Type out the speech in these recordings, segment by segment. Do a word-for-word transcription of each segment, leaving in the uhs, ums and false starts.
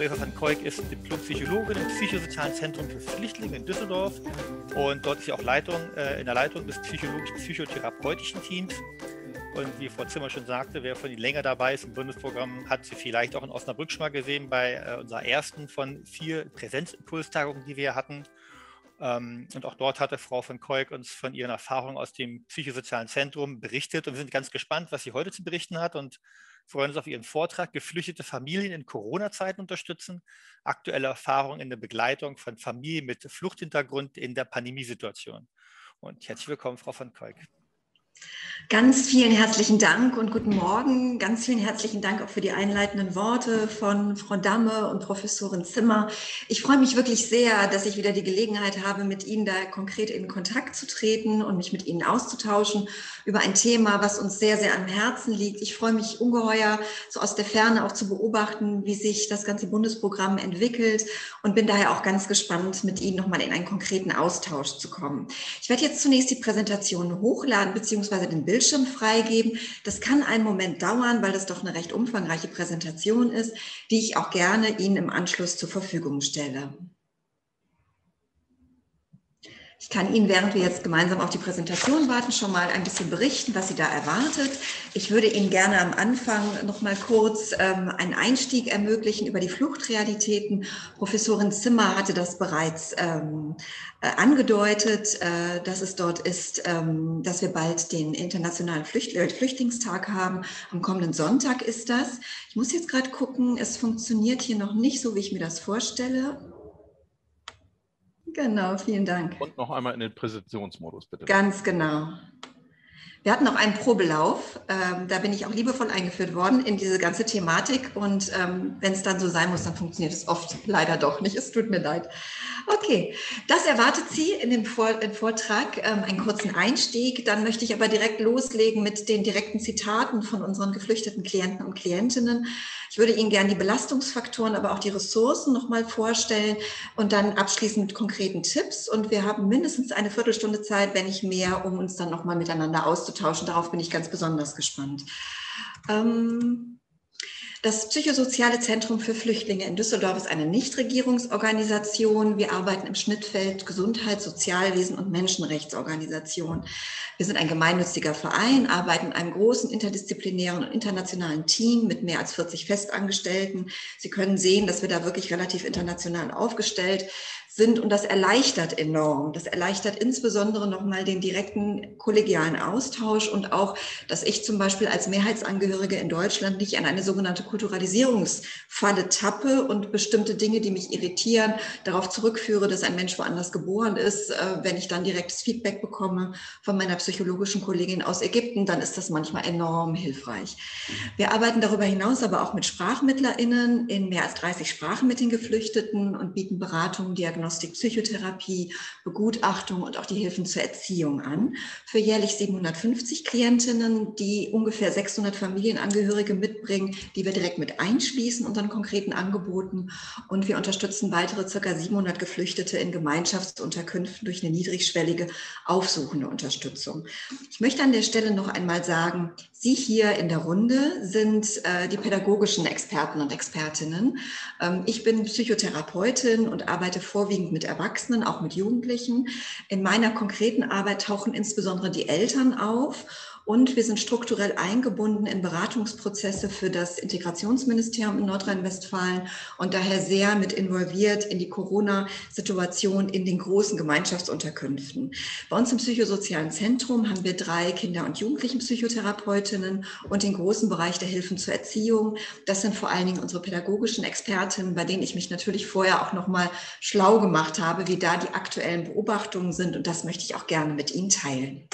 Frau Eva van Keuk ist Diplompsychologin im Psychosozialen Zentrum für Flüchtlinge in Düsseldorf und dort ist sie auch Leitung, äh, in der Leitung des psychologisch-psychotherapeutischen Teams. Und wie Frau Zimmer schon sagte, wer von Ihnen länger dabei ist im Bundesprogramm, hat sie vielleicht auch in Osnabrück schon mal gesehen bei äh, unserer ersten von vier Präsenzimpulstagungen, die wir hatten. Ähm, und auch dort hatte Frau van Keuk uns von ihren Erfahrungen aus dem psychosozialen Zentrum berichtet. Und wir sind ganz gespannt, was sie heute zu berichten hat und freuen uns auf ihren Vortrag „Geflüchtete Familien in Corona-Zeiten unterstützen. Aktuelle Erfahrungen in der Begleitung von Familien mit Fluchthintergrund in der Pandemiesituation." Und herzlich willkommen, Frau van Keuk. Ganz vielen herzlichen Dank und guten Morgen. Ganz vielen herzlichen Dank auch für die einleitenden Worte von Frau Damme und Professorin Zimmer. Ich freue mich wirklich sehr, dass ich wieder die Gelegenheit habe, mit Ihnen da konkret in Kontakt zu treten und mich mit Ihnen auszutauschen über ein Thema, was uns sehr, sehr am Herzen liegt. Ich freue mich ungeheuer, so aus der Ferne auch zu beobachten, wie sich das ganze Bundesprogramm entwickelt und bin daher auch ganz gespannt, mit Ihnen nochmal in einen konkreten Austausch zu kommen. Ich werde jetzt zunächst die Präsentation hochladen, beziehungsweise den Bildschirm freigeben. Das kann einen Moment dauern, weil das doch eine recht umfangreiche Präsentation ist, die ich auch gerne Ihnen im Anschluss zur Verfügung stelle. Ich kann Ihnen, während wir jetzt gemeinsam auf die Präsentation warten, schon mal ein bisschen berichten, was Sie da erwartet. Ich würde Ihnen gerne am Anfang noch mal kurz ähm, einen Einstieg ermöglichen über die Fluchtrealitäten. Professorin Zimmer hatte das bereits ähm, äh, angedeutet, äh, dass es dort ist, ähm, dass wir bald den internationalen Flücht äh, Flüchtlingstag haben. Am kommenden Sonntag ist das. Ich muss jetzt gerade gucken, es funktioniert hier noch nicht so, wie ich mir das vorstelle. Genau, vielen Dank. Und noch einmal in den Präsentationsmodus, bitte. Ganz genau. Wir hatten noch einen Probelauf, ähm, da bin ich auch liebevoll eingeführt worden in diese ganze Thematik und ähm, wenn es dann so sein muss, dann funktioniert es oft leider doch nicht, es tut mir leid. Okay, das erwartet Sie in dem Vor im Vortrag, ähm, einen kurzen Einstieg, dann möchte ich aber direkt loslegen mit den direkten Zitaten von unseren geflüchteten Klienten und Klientinnen. Ich würde Ihnen gerne die Belastungsfaktoren, aber auch die Ressourcen nochmal vorstellen und dann abschließend mit konkreten Tipps und wir haben mindestens eine Viertelstunde Zeit, wenn nicht mehr, um uns dann nochmal miteinander auszutauschen. Tauschen. Darauf bin ich ganz besonders gespannt. Ähm Das Psychosoziale Zentrum für Flüchtlinge in Düsseldorf ist eine Nichtregierungsorganisation. Wir arbeiten im Schnittfeld Gesundheit, Sozialwesen und Menschenrechtsorganisation. Wir sind ein gemeinnütziger Verein, arbeiten in einem großen interdisziplinären und internationalen Team mit mehr als vierzig Festangestellten. Sie können sehen, dass wir da wirklich relativ international aufgestellt sind und das erleichtert enorm. Das erleichtert insbesondere nochmal den direkten kollegialen Austausch und auch, dass ich zum Beispiel als Mehrheitsangehörige in Deutschland nicht an eine sogenannte Kulturalisierungsfalle tappe und bestimmte Dinge, die mich irritieren, darauf zurückführe, dass ein Mensch woanders geboren ist. Wenn ich dann direktes Feedback bekomme von meiner psychologischen Kollegin aus Ägypten, dann ist das manchmal enorm hilfreich. Wir arbeiten darüber hinaus aber auch mit SprachmittlerInnen in mehr als dreißig Sprachen mit den Geflüchteten und bieten Beratung, Diagnostik, Psychotherapie, Begutachtung und auch die Hilfen zur Erziehung an. Für jährlich siebenhundertfünfzig Klientinnen, die ungefähr sechshundert Familienangehörige mitbringen, die wir direkt mit einschließen unseren konkreten Angeboten und wir unterstützen weitere ca. siebenhundert Geflüchtete in Gemeinschaftsunterkünften durch eine niedrigschwellige, aufsuchende Unterstützung. Ich möchte an der Stelle noch einmal sagen, Sie hier in der Runde sind äh, die pädagogischen Experten und Expertinnen. Ähm, ich bin Psychotherapeutin und arbeite vorwiegend mit Erwachsenen, auch mit Jugendlichen. In meiner konkreten Arbeit tauchen insbesondere die Eltern auf. Und wir sind strukturell eingebunden in Beratungsprozesse für das Integrationsministerium in Nordrhein-Westfalen und daher sehr mit involviert in die Corona-Situation in den großen Gemeinschaftsunterkünften. Bei uns im psychosozialen Zentrum haben wir drei Kinder- und Jugendlichenpsychotherapeutinnen und den großen Bereich der Hilfen zur Erziehung. Das sind vor allen Dingen unsere pädagogischen Expertinnen, bei denen ich mich natürlich vorher auch noch mal schlau gemacht habe, wie da die aktuellen Beobachtungen sind. Und das möchte ich auch gerne mit Ihnen teilen.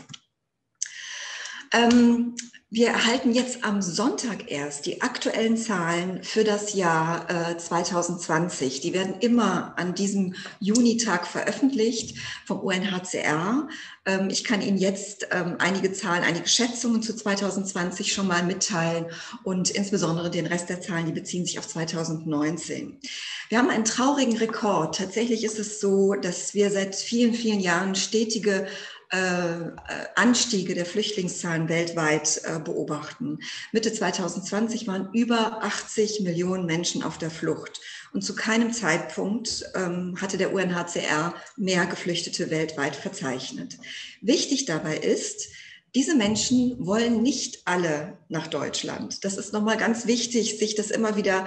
Ähm, wir erhalten jetzt am Sonntag erst die aktuellen Zahlen für das Jahr äh, zweitausendzwanzig. Die werden immer an diesem Junitag veröffentlicht vom U N H C R. Ähm, ich kann Ihnen jetzt ähm, einige Zahlen, einige Schätzungen zu zweitausendzwanzig schon mal mitteilen und insbesondere den Rest der Zahlen, die beziehen sich auf zweitausendneunzehn. Wir haben einen traurigen Rekord. Tatsächlich ist es so, dass wir seit vielen, vielen Jahren stetige Äh, Anstiege der Flüchtlingszahlen weltweit äh, beobachten. Mitte zweitausendzwanzig waren über achtzig Millionen Menschen auf der Flucht. Und zu keinem Zeitpunkt ähm, hatte der U N H C R mehr Geflüchtete weltweit verzeichnet. Wichtig dabei ist, diese Menschen wollen nicht alle nach Deutschland. Das ist nochmal ganz wichtig, sich das immer wieder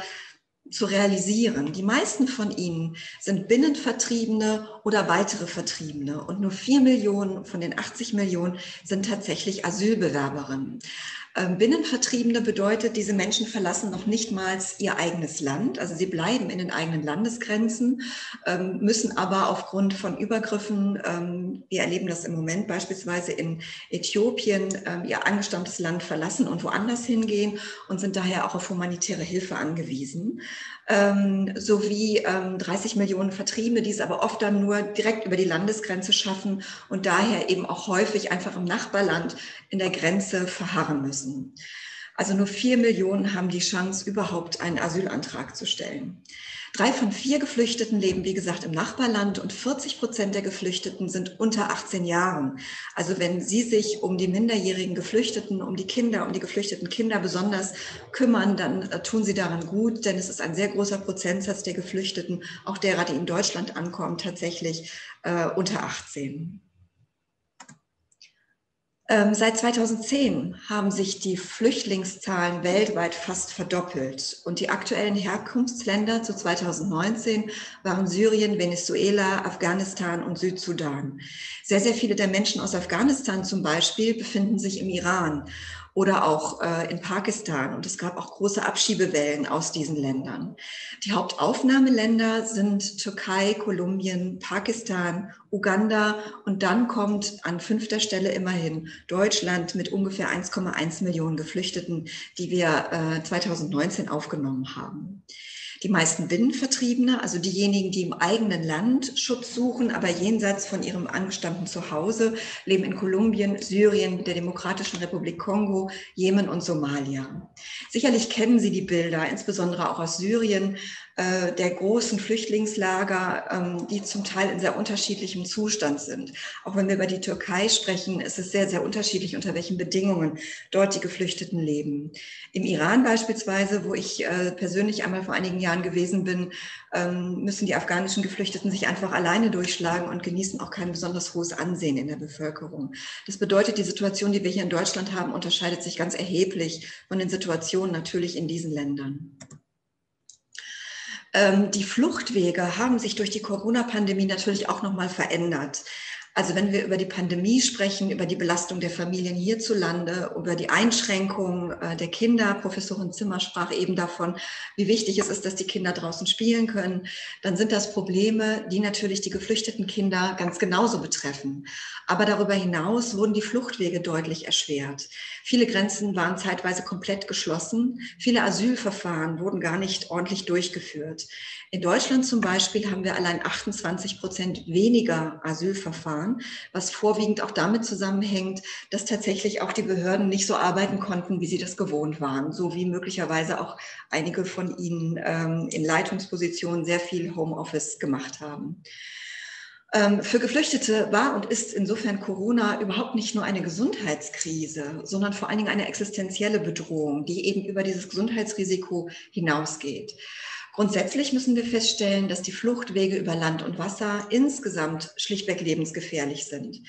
zu realisieren. Die meisten von ihnen sind Binnenvertriebene oder weitere Vertriebene. Und nur vier Millionen von den achtzig Millionen sind tatsächlich Asylbewerberinnen. Binnenvertriebene bedeutet, diese Menschen verlassen noch nicht mal ihr eigenes Land. Also sie bleiben in den eigenen Landesgrenzen, müssen aber aufgrund von Übergriffen, wir erleben das im Moment beispielsweise in Äthiopien, ihr angestammtes Land verlassen und woanders hingehen und sind daher auch auf humanitäre Hilfe angewiesen. Ähm, sowie ähm, dreißig Millionen Vertriebene, die es aber oft dann nur direkt über die Landesgrenze schaffen und daher eben auch häufig einfach im Nachbarland in der Grenze verharren müssen. Also nur vier Millionen haben die Chance, überhaupt einen Asylantrag zu stellen. Drei von vier Geflüchteten leben, wie gesagt, im Nachbarland und vierzig Prozent der Geflüchteten sind unter achtzehn Jahren. Also wenn Sie sich um die minderjährigen Geflüchteten, um die Kinder, um die geflüchteten Kinder besonders kümmern, dann tun Sie daran gut, denn es ist ein sehr großer Prozentsatz der Geflüchteten, auch derer, die in Deutschland ankommen, tatsächlich äh, unter achtzehn. Seit zweitausendzehn haben sich die Flüchtlingszahlen weltweit fast verdoppelt und die aktuellen Herkunftsländer zu zweitausendneunzehn waren Syrien, Venezuela, Afghanistan und Südsudan. Sehr, sehr viele der Menschen aus Afghanistan zum Beispiel befinden sich im Iran oder auch äh, in Pakistan. Und es gab auch große Abschiebewellen aus diesen Ländern. Die Hauptaufnahmeländer sind Türkei, Kolumbien, Pakistan, Uganda. Und dann kommt an fünfter Stelle immerhin Deutschland mit ungefähr eins Komma eins Millionen Geflüchteten, die wir äh, zweitausendneunzehn aufgenommen haben. Die meisten Binnenvertriebene, also diejenigen, die im eigenen Land Schutz suchen, aber jenseits von ihrem angestammten Zuhause, leben in Kolumbien, Syrien, der Demokratischen Republik Kongo, Jemen und Somalia. Sicherlich kennen Sie die Bilder, insbesondere auch aus Syrien, der großen Flüchtlingslager, die zum Teil in sehr unterschiedlichem Zustand sind. Auch wenn wir über die Türkei sprechen, ist es sehr, sehr unterschiedlich, unter welchen Bedingungen dort die Geflüchteten leben. Im Iran beispielsweise, wo ich persönlich einmal vor einigen Jahren gewesen bin, müssen die afghanischen Geflüchteten sich einfach alleine durchschlagen und genießen auch kein besonders hohes Ansehen in der Bevölkerung. Das bedeutet, die Situation, die wir hier in Deutschland haben, unterscheidet sich ganz erheblich von den Situationen natürlich in diesen Ländern. Die Fluchtwege haben sich durch die Corona-Pandemie natürlich auch nochmal verändert. Also wenn wir über die Pandemie sprechen, über die Belastung der Familien hierzulande, über die Einschränkung der Kinder, Professorin Zimmer sprach eben davon, wie wichtig es ist, dass die Kinder draußen spielen können, dann sind das Probleme, die natürlich die geflüchteten Kinder ganz genauso betreffen. Aber darüber hinaus wurden die Fluchtwege deutlich erschwert. Viele Grenzen waren zeitweise komplett geschlossen. Viele Asylverfahren wurden gar nicht ordentlich durchgeführt. In Deutschland zum Beispiel haben wir allein achtundzwanzig Prozent weniger Asylverfahren, was vorwiegend auch damit zusammenhängt, dass tatsächlich auch die Behörden nicht so arbeiten konnten, wie sie das gewohnt waren, so wie möglicherweise auch einige von ihnen ähm, in Leitungspositionen sehr viel Homeoffice gemacht haben. Für Geflüchtete war und ist insofern Corona überhaupt nicht nur eine Gesundheitskrise, sondern vor allen Dingen eine existenzielle Bedrohung, die eben über dieses Gesundheitsrisiko hinausgeht. Grundsätzlich müssen wir feststellen, dass die Fluchtwege über Land und Wasser insgesamt schlichtweg lebensgefährlich sind.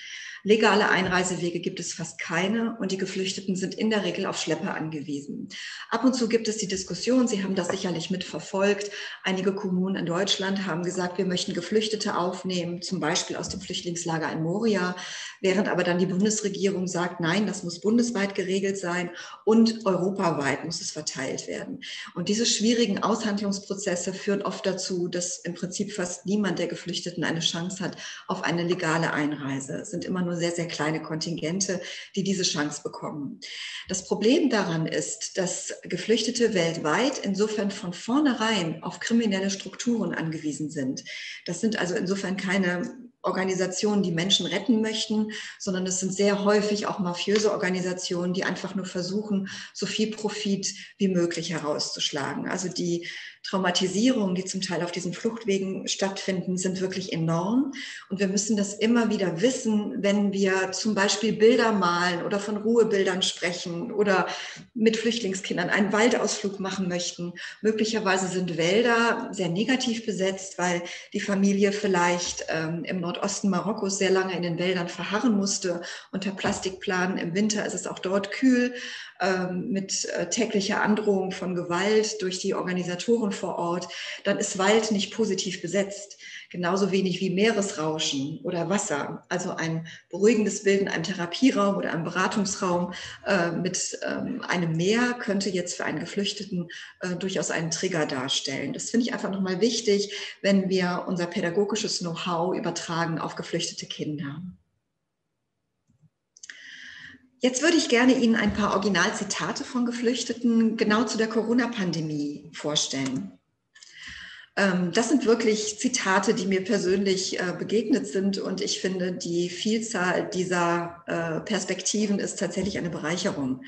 Legale Einreisewege gibt es fast keine und die Geflüchteten sind in der Regel auf Schlepper angewiesen. Ab und zu gibt es die Diskussion, Sie haben das sicherlich mitverfolgt, einige Kommunen in Deutschland haben gesagt, wir möchten Geflüchtete aufnehmen, zum Beispiel aus dem Flüchtlingslager in Moria, während aber dann die Bundesregierung sagt, nein, das muss bundesweit geregelt sein und europaweit muss es verteilt werden. Und diese schwierigen Aushandlungsprozesse führen oft dazu, dass im Prinzip fast niemand der Geflüchteten eine Chance hat auf eine legale Einreise. Es sind immer nur sehr, sehr kleine Kontingente, die diese Chance bekommen. Das Problem daran ist, dass Geflüchtete weltweit insofern von vornherein auf kriminelle Strukturen angewiesen sind. Das sind also insofern keine Organisationen, die Menschen retten möchten, sondern es sind sehr häufig auch mafiöse Organisationen, die einfach nur versuchen, so viel Profit wie möglich herauszuschlagen. Also die Traumatisierungen, die zum Teil auf diesen Fluchtwegen stattfinden, sind wirklich enorm. Und wir müssen das immer wieder wissen, wenn wir zum Beispiel Bilder malen oder von Ruhebildern sprechen oder mit Flüchtlingskindern einen Waldausflug machen möchten. Möglicherweise sind Wälder sehr negativ besetzt, weil die Familie vielleicht ähm, im Nordosten Marokkos sehr lange in den Wäldern verharren musste, unter Plastikplanen. Im Winter ist es auch dort kühl, ähm, mit äh, täglicher Androhung von Gewalt durch die Organisatoren vor Ort. Dann ist Wald nicht positiv besetzt, genauso wenig wie Meeresrauschen oder Wasser. Also ein beruhigendes Bild in einem Therapieraum oder einem Beratungsraum äh, mit ähm, einem Meer könnte jetzt für einen Geflüchteten äh, durchaus einen Trigger darstellen. Das finde ich einfach nochmal wichtig, wenn wir unser pädagogisches Know-how übertragen auf geflüchtete Kinder. Jetzt würde ich gerne Ihnen ein paar Originalzitate von Geflüchteten genau zu der Corona-Pandemie vorstellen. Das sind wirklich Zitate, die mir persönlich begegnet sind, und ich finde, die Vielzahl dieser Perspektiven ist tatsächlich eine Bereicherung.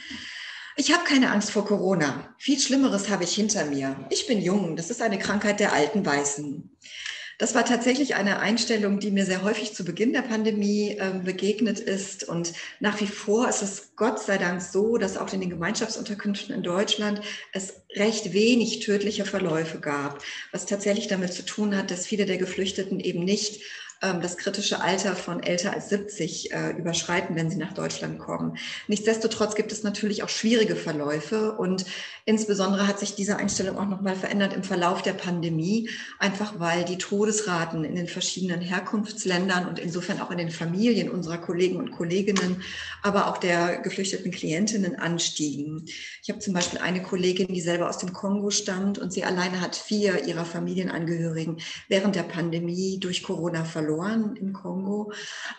Ich habe keine Angst vor Corona. Viel Schlimmeres habe ich hinter mir. Ich bin jung. Das ist eine Krankheit der alten Weißen. Das war tatsächlich eine Einstellung, die mir sehr häufig zu Beginn der Pandemie äh, begegnet ist. Und nach wie vor ist es Gott sei Dank so, dass auch in den Gemeinschaftsunterkünften in Deutschland es recht wenig tödliche Verläufe gab, was tatsächlich damit zu tun hat, dass viele der Geflüchteten eben nicht ähm, das kritische Alter von älter als siebzig äh, überschreiten, wenn sie nach Deutschland kommen. Nichtsdestotrotz gibt es natürlich auch schwierige Verläufe, und insbesondere hat sich diese Einstellung auch nochmal verändert im Verlauf der Pandemie, einfach weil die Todesraten in den verschiedenen Herkunftsländern und insofern auch in den Familien unserer Kollegen und Kolleginnen, aber auch der geflüchteten Klientinnen anstiegen. Ich habe zum Beispiel eine Kollegin, die selber aus dem Kongo stammt, und sie alleine hat vier ihrer Familienangehörigen während der Pandemie durch Corona verloren im Kongo.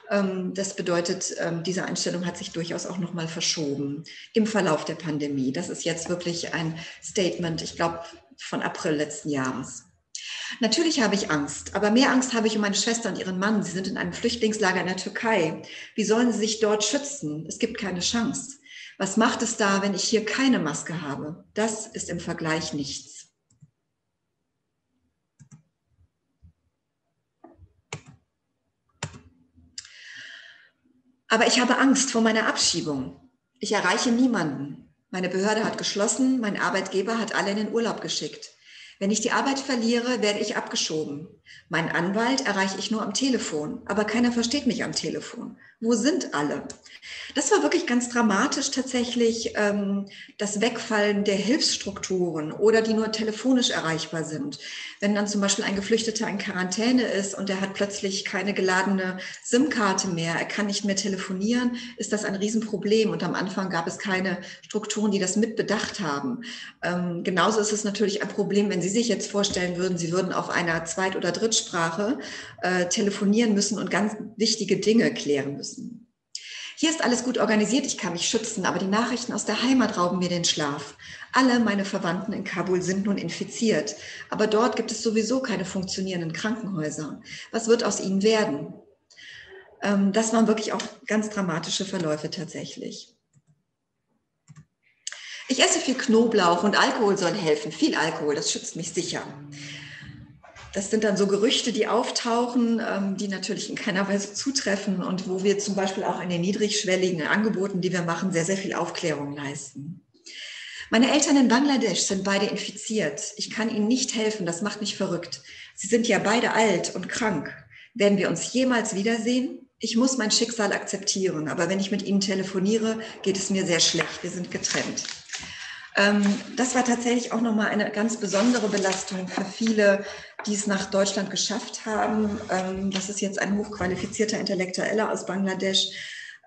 Das bedeutet, diese Einstellung hat sich durchaus auch nochmal verschoben im Verlauf der Pandemie. Das ist jetzt wirklich ein Statement, ich glaube, von April letzten Jahres. Natürlich habe ich Angst, aber mehr Angst habe ich um meine Schwester und ihren Mann. Sie sind in einem Flüchtlingslager in der Türkei. Wie sollen sie sich dort schützen? Es gibt keine Chance. Was macht es da, wenn ich hier keine Maske habe? Das ist im Vergleich nichts. Aber ich habe Angst vor meiner Abschiebung. Ich erreiche niemanden. Meine Behörde hat geschlossen, mein Arbeitgeber hat alle in den Urlaub geschickt. Wenn ich die Arbeit verliere, werde ich abgeschoben. Meinen Anwalt erreiche ich nur am Telefon, aber keiner versteht mich am Telefon. Wo sind alle? Das war wirklich ganz dramatisch tatsächlich, ähm, das Wegfallen der Hilfsstrukturen oder die nur telefonisch erreichbar sind. Wenn dann zum Beispiel ein Geflüchteter in Quarantäne ist und der hat plötzlich keine geladene SIM-Karte mehr, er kann nicht mehr telefonieren, ist das ein Riesenproblem. Und am Anfang gab es keine Strukturen, die das mitbedacht haben. Ähm, genauso ist es natürlich ein Problem, wenn Sie sich jetzt vorstellen würden, Sie würden auf einer Zweit- oder Drittsprache äh, telefonieren müssen und ganz wichtige Dinge klären müssen. Hier ist alles gut organisiert, ich kann mich schützen, aber die Nachrichten aus der Heimat rauben mir den Schlaf. Alle meine Verwandten in Kabul sind nun infiziert, aber dort gibt es sowieso keine funktionierenden Krankenhäuser. Was wird aus ihnen werden? Das waren wirklich auch ganz dramatische Verläufe tatsächlich. Ich esse viel Knoblauch und Alkohol soll helfen. Viel Alkohol, das schützt mich sicher. Das sind dann so Gerüchte, die auftauchen, die natürlich in keiner Weise zutreffen und wo wir zum Beispiel auch in den niedrigschwelligen Angeboten, die wir machen, sehr, sehr viel Aufklärung leisten. Meine Eltern in Bangladesch sind beide infiziert. Ich kann ihnen nicht helfen, das macht mich verrückt. Sie sind ja beide alt und krank. Werden wir uns jemals wiedersehen? Ich muss mein Schicksal akzeptieren, aber wenn ich mit ihnen telefoniere, geht es mir sehr schlecht. Wir sind getrennt. Das war tatsächlich auch nochmal eine ganz besondere Belastung für viele, die es nach Deutschland geschafft haben. Das ist jetzt ein hochqualifizierter Intellektueller aus Bangladesch.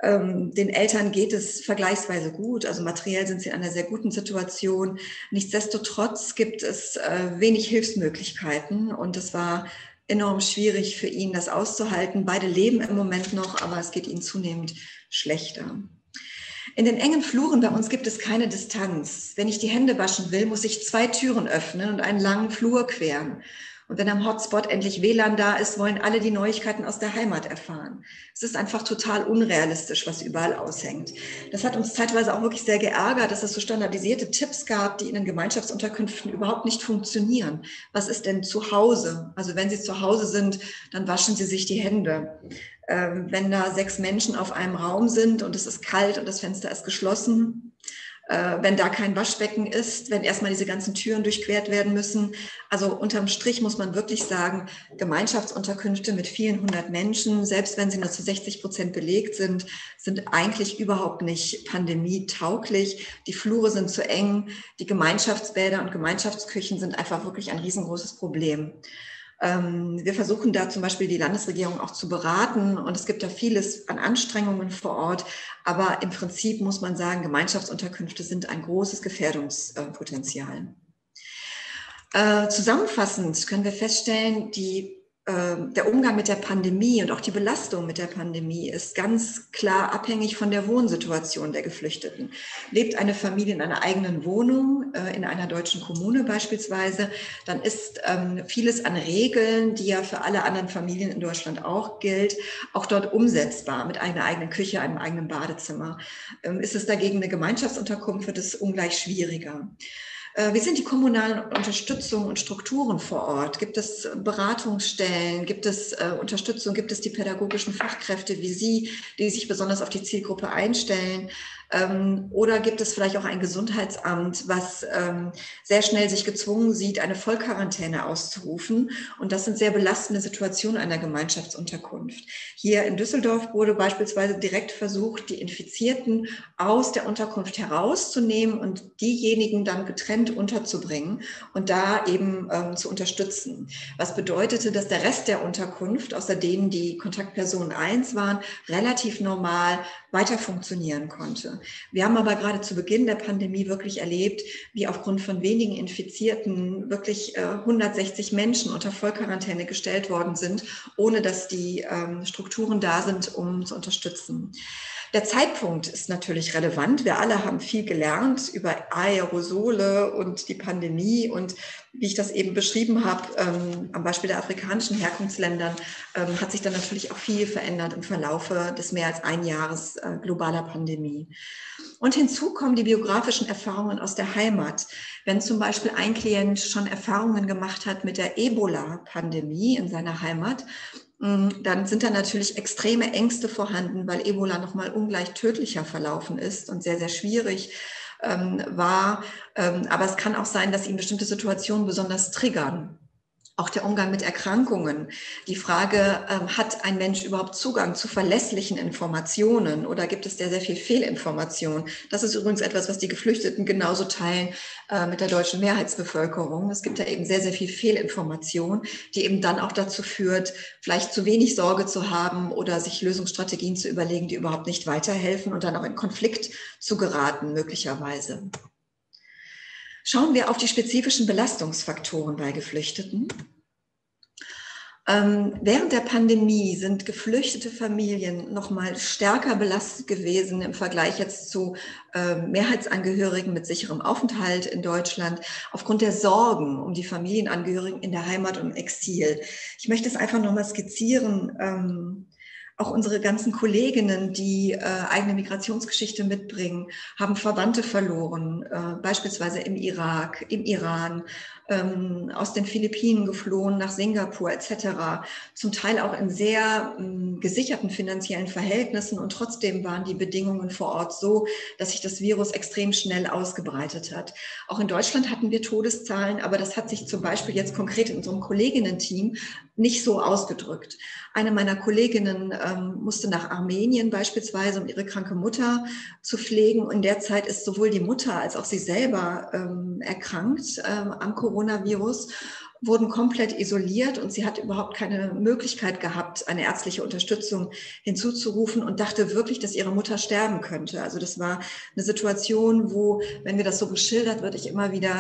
Den Eltern geht es vergleichsweise gut, also materiell sind sie in einer sehr guten Situation. Nichtsdestotrotz gibt es wenig Hilfsmöglichkeiten und es war enorm schwierig für ihn, das auszuhalten. Beide leben im Moment noch, aber es geht ihnen zunehmend schlechter. In den engen Fluren bei uns gibt es keine Distanz. Wenn ich die Hände waschen will, muss ich zwei Türen öffnen und einen langen Flur queren. Und wenn am Hotspot endlich W L A N da ist, wollen alle die Neuigkeiten aus der Heimat erfahren. Es ist einfach total unrealistisch, was überall aushängt. Das hat uns zeitweise auch wirklich sehr geärgert, dass es so standardisierte Tipps gab, die in den Gemeinschaftsunterkünften überhaupt nicht funktionieren. Was ist denn zu Hause? Also wenn Sie zu Hause sind, dann waschen Sie sich die Hände. Ähm, wenn da sechs Menschen auf einem Raum sind und es ist kalt und das Fenster ist geschlossen, wenn da kein Waschbecken ist, wenn erstmal diese ganzen Türen durchquert werden müssen. Also unterm Strich muss man wirklich sagen, Gemeinschaftsunterkünfte mit vielen hundert Menschen, selbst wenn sie nur zu sechzig Prozent belegt sind, sind eigentlich überhaupt nicht pandemietauglich. Die Flure sind zu eng, die Gemeinschaftsbäder und Gemeinschaftsküchen sind einfach wirklich ein riesengroßes Problem. Wir versuchen da zum Beispiel die Landesregierung auch zu beraten und es gibt da vieles an Anstrengungen vor Ort, aber im Prinzip muss man sagen, Gemeinschaftsunterkünfte sind ein großes Gefährdungspotenzial. Zusammenfassend können wir feststellen, die, der Umgang mit der Pandemie und auch die Belastung mit der Pandemie ist ganz klar abhängig von der Wohnsituation der Geflüchteten. Lebt eine Familie in einer eigenen Wohnung, in einer deutschen Kommune beispielsweise, dann ist ähm, vieles an Regeln, die ja für alle anderen Familien in Deutschland auch gilt, auch dort umsetzbar mit einer eigenen Küche, einem eigenen Badezimmer. Ähm, ist es dagegen eine Gemeinschaftsunterkunft, wird es ungleich schwieriger. Äh, wie sind die kommunalen Unterstützung und Strukturen vor Ort? Gibt es Beratungsstellen? Gibt es äh, Unterstützung? Gibt es die pädagogischen Fachkräfte wie Sie, die sich besonders auf die Zielgruppe einstellen? Oder gibt es vielleicht auch ein Gesundheitsamt, was sehr schnell sich gezwungen sieht, eine Vollquarantäne auszurufen? Und das sind sehr belastende Situationen einer Gemeinschaftsunterkunft. Hier in Düsseldorf wurde beispielsweise direkt versucht, die Infizierten aus der Unterkunft herauszunehmen und diejenigen dann getrennt unterzubringen und da eben zu unterstützen. Was bedeutete, dass der Rest der Unterkunft, außer denen, die Kontaktpersonen eins waren, relativ normal weiter funktionieren konnte. Wir haben aber gerade zu Beginn der Pandemie wirklich erlebt, wie aufgrund von wenigen Infizierten wirklich äh, hundertsechzig Menschen unter Vollquarantäne gestellt worden sind, ohne dass die ähm, Strukturen da sind, um zu unterstützen. Der Zeitpunkt ist natürlich relevant. Wir alle haben viel gelernt über Aerosole und die Pandemie und wie ich das eben beschrieben habe, ähm, am Beispiel der afrikanischen Herkunftsländern, ähm, hat sich dann natürlich auch viel verändert im Verlaufe des mehr als ein Jahres äh, globaler Pandemie. Und hinzu kommen die biografischen Erfahrungen aus der Heimat. Wenn zum Beispiel ein Klient schon Erfahrungen gemacht hat mit der Ebola-Pandemie in seiner Heimat, dann sind da natürlich extreme Ängste vorhanden, weil Ebola nochmal ungleich tödlicher verlaufen ist und sehr, sehr schwierig ähm, war. Ähm, aber es kann auch sein, dass ihn bestimmte Situationen besonders triggern. Auch der Umgang mit Erkrankungen. Die Frage, ähm, hat ein Mensch überhaupt Zugang zu verlässlichen Informationen oder gibt es da sehr viel Fehlinformation? Das ist übrigens etwas, was die Geflüchteten genauso teilen äh, mit der deutschen Mehrheitsbevölkerung. Es gibt da eben sehr, sehr viel Fehlinformation, die eben dann auch dazu führt, vielleicht zu wenig Sorge zu haben oder sich Lösungsstrategien zu überlegen, die überhaupt nicht weiterhelfen und dann auch in Konflikt zu geraten möglicherweise. Schauen wir auf die spezifischen Belastungsfaktoren bei Geflüchteten. Ähm, während der Pandemie sind geflüchtete Familien noch mal stärker belastet gewesen im Vergleich jetzt zu äh, Mehrheitsangehörigen mit sicherem Aufenthalt in Deutschland aufgrund der Sorgen um die Familienangehörigen in der Heimat und im Exil. Ich möchte es einfach noch mal skizzieren. Ähm, Auch unsere ganzen Kolleginnen, die äh, eigene Migrationsgeschichte mitbringen, haben Verwandte verloren, äh, beispielsweise im Irak, im Iran, ähm, aus den Philippinen geflohen, nach Singapur et cetera. Zum Teil auch in sehr ähm, gesicherten finanziellen Verhältnissen und trotzdem waren die Bedingungen vor Ort so, dass sich das Virus extrem schnell ausgebreitet hat. Auch in Deutschland hatten wir Todeszahlen, aber das hat sich zum Beispiel jetzt konkret in unserem Kolleginnen-Team nicht so ausgedrückt. Eine meiner Kolleginnen ähm, musste nach Armenien beispielsweise, um ihre kranke Mutter zu pflegen. Und in der Zeit ist sowohl die Mutter als auch sie selber ähm, erkrankt ähm, am Coronavirus, wurden komplett isoliert und sie hat überhaupt keine Möglichkeit gehabt, eine ärztliche Unterstützung hinzuzurufen und dachte wirklich, dass ihre Mutter sterben könnte. Also das war eine Situation, wo, wenn mir das so geschildert wird, ich immer wieder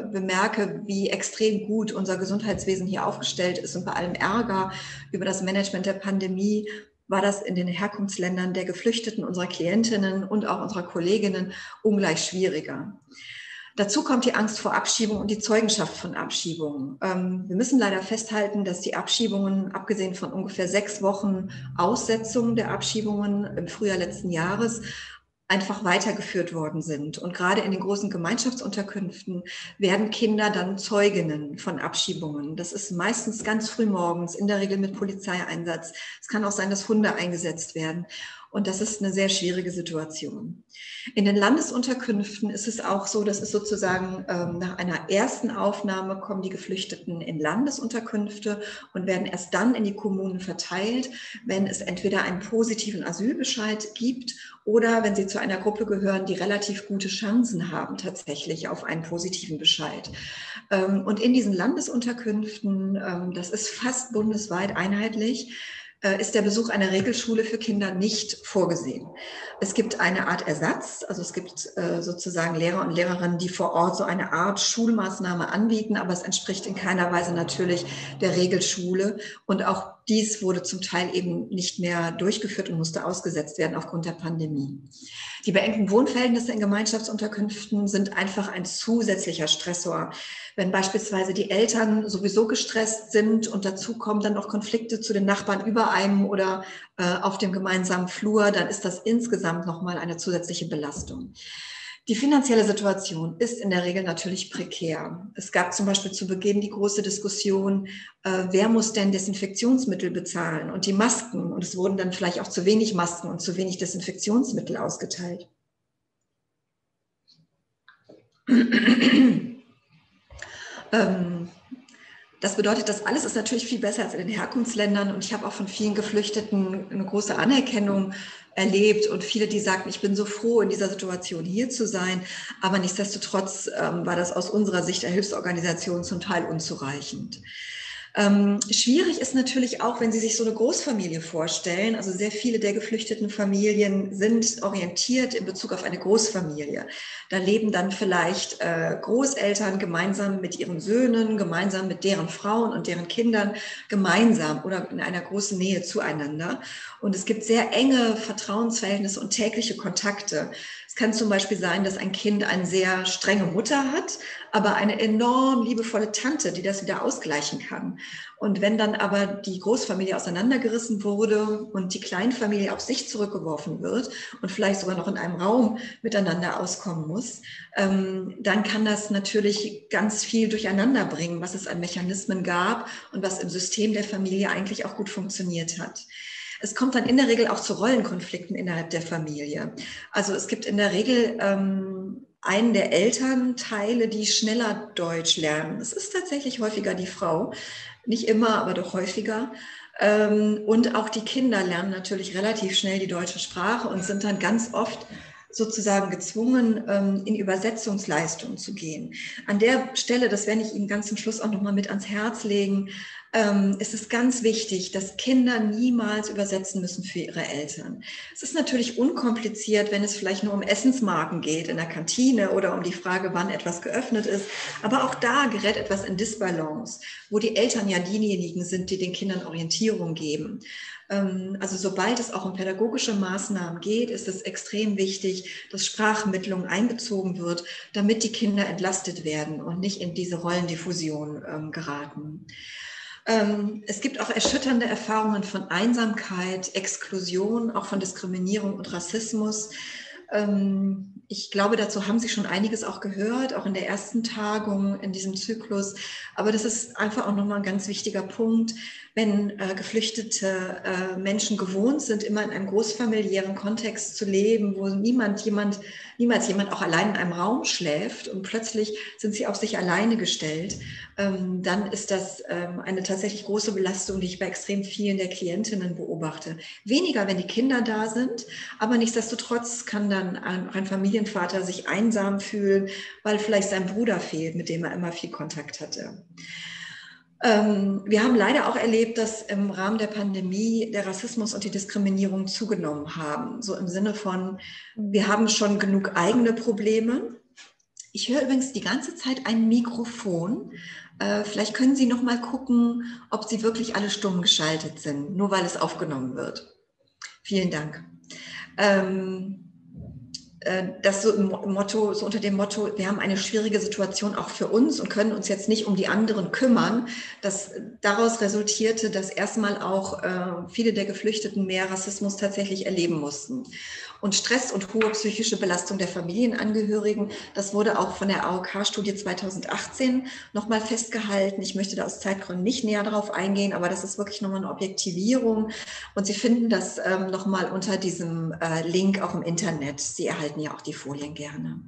äh, bemerke, wie extrem gut unser Gesundheitswesen hier aufgestellt ist und bei allem Ärger über das Management der Pandemie war das in den Herkunftsländern der Geflüchteten, unserer Klientinnen und auch unserer Kolleginnen ungleich schwieriger. Dazu kommt die Angst vor Abschiebung und die Zeugenschaft von Abschiebungen. Ähm, wir müssen leider festhalten, dass die Abschiebungen, abgesehen von ungefähr sechs Wochen Aussetzung der Abschiebungen im Frühjahr letzten Jahres, einfach weitergeführt worden sind. Und gerade in den großen Gemeinschaftsunterkünften werden Kinder dann Zeuginnen von Abschiebungen. Das ist meistens ganz früh morgens, in der Regel mit Polizeieinsatz. Es kann auch sein, dass Hunde eingesetzt werden. Und das ist eine sehr schwierige Situation. In den Landesunterkünften ist es auch so, das ist sozusagen ähm, nach einer ersten Aufnahme kommen die Geflüchteten in Landesunterkünfte und werden erst dann in die Kommunen verteilt, wenn es entweder einen positiven Asylbescheid gibt oder wenn sie zu einer Gruppe gehören, die relativ gute Chancen haben tatsächlich auf einen positiven Bescheid. Ähm, und in diesen Landesunterkünften, ähm, das ist fast bundesweit einheitlich, ist der Besuch einer Regelschule für Kinder nicht vorgesehen. Es gibt eine Art Ersatz, also es gibt äh, sozusagen Lehrer und Lehrerinnen, die vor Ort so eine Art Schulmaßnahme anbieten, aber es entspricht in keiner Weise natürlich der Regelschule. Und auch dies wurde zum Teil eben nicht mehr durchgeführt und musste ausgesetzt werden aufgrund der Pandemie. Die beengten Wohnverhältnisse in Gemeinschaftsunterkünften sind einfach ein zusätzlicher Stressor. Wenn beispielsweise die Eltern sowieso gestresst sind und dazu kommen dann noch Konflikte zu den Nachbarn über einem oder äh, auf dem gemeinsamen Flur, dann ist das insgesamt nochmal eine zusätzliche Belastung. Die finanzielle Situation ist in der Regel natürlich prekär. Es gab zum Beispiel zu Beginn die große Diskussion, äh, wer muss denn Desinfektionsmittel bezahlen und die Masken. Und es wurden dann vielleicht auch zu wenig Masken und zu wenig Desinfektionsmittel ausgeteilt. ähm. Das bedeutet, das alles ist natürlich viel besser als in den Herkunftsländern. Und ich habe auch von vielen Geflüchteten eine große Anerkennung erlebt und viele, die sagten, ich bin so froh, in dieser Situation hier zu sein. Aber nichtsdestotrotz ähm, war das aus unserer Sicht der Hilfsorganisation zum Teil unzureichend. Ähm, schwierig ist natürlich auch, wenn Sie sich so eine Großfamilie vorstellen. Also sehr viele der geflüchteten Familien sind orientiert in Bezug auf eine Großfamilie. Da leben dann vielleicht äh, Großeltern gemeinsam mit ihren Söhnen, gemeinsam mit deren Frauen und deren Kindern, gemeinsam oder in einer großen Nähe zueinander. Und es gibt sehr enge Vertrauensverhältnisse und tägliche Kontakte. Es kann zum Beispiel sein, dass ein Kind eine sehr strenge Mutter hat, aber eine enorm liebevolle Tante, die das wieder ausgleichen kann. Und wenn dann aber die Großfamilie auseinandergerissen wurde und die Kleinfamilie auf sich zurückgeworfen wird und vielleicht sogar noch in einem Raum miteinander auskommen muss, dann kann das natürlich ganz viel durcheinander bringen, was es an Mechanismen gab und was im System der Familie eigentlich auch gut funktioniert hat. Es kommt dann in der Regel auch zu Rollenkonflikten innerhalb der Familie. Also es gibt in der Regel ähm, einen der Elternteile, die schneller Deutsch lernen. Es ist tatsächlich häufiger die Frau, nicht immer, aber doch häufiger. Ähm, und auch die Kinder lernen natürlich relativ schnell die deutsche Sprache und sind dann ganz oft sozusagen gezwungen, ähm, in Übersetzungsleistungen zu gehen. An der Stelle, das werde ich Ihnen ganz zum Schluss auch nochmal mit ans Herz legen, Ähm, es ist ganz wichtig, dass Kinder niemals übersetzen müssen für ihre Eltern. Es ist natürlich unkompliziert, wenn es vielleicht nur um Essensmarken geht in der Kantine oder um die Frage, wann etwas geöffnet ist. Aber auch da gerät etwas in Disbalance, wo die Eltern ja diejenigen sind, die den Kindern Orientierung geben. Ähm, also sobald es auch um pädagogische Maßnahmen geht, ist es extrem wichtig, dass Sprachmittlung einbezogen wird, damit die Kinder entlastet werden und nicht in diese Rollendiffusion ähm, geraten. Es gibt auch erschütternde Erfahrungen von Einsamkeit, Exklusion, auch von Diskriminierung und Rassismus. Ich glaube, dazu haben Sie schon einiges auch gehört, auch in der ersten Tagung in diesem Zyklus. Aber das ist einfach auch nochmal ein ganz wichtiger Punkt, wenn äh, geflüchtete äh, Menschen gewohnt sind, immer in einem großfamiliären Kontext zu leben, wo niemand, jemand, niemals jemand auch allein in einem Raum schläft und plötzlich sind sie auf sich alleine gestellt, ähm, dann ist das ähm, eine tatsächlich große Belastung, die ich bei extrem vielen der Klientinnen beobachte. Weniger, wenn die Kinder da sind, aber nichtsdestotrotz kann da Ein, ein Familienvater sich einsam fühlen, weil vielleicht sein Bruder fehlt, mit dem er immer viel Kontakt hatte. Ähm, wir haben leider auch erlebt, dass im Rahmen der Pandemie der Rassismus und die Diskriminierung zugenommen haben. So im Sinne von, wir haben schon genug eigene Probleme. Ich höre übrigens die ganze Zeit ein Mikrofon. Äh, vielleicht können Sie noch mal gucken, ob Sie wirklich alle stumm geschaltet sind, nur weil es aufgenommen wird. Vielen Dank. Ähm, das so im Motto, so unter dem Motto, wir haben eine schwierige Situation auch für uns und können uns jetzt nicht um die anderen kümmern. Das daraus resultierte, dass erstmal auch äh, viele der Geflüchteten mehr Rassismus tatsächlich erleben mussten. Und Stress und hohe psychische Belastung der Familienangehörigen, das wurde auch von der A O K-Studie zweitausendachtzehn nochmal festgehalten. Ich möchte da aus Zeitgründen nicht näher drauf eingehen, aber das ist wirklich nochmal eine Objektivierung. Und Sie finden das ähm, nochmal unter diesem äh, Link auch im Internet. Sie erhalten ja auch die Folien gerne.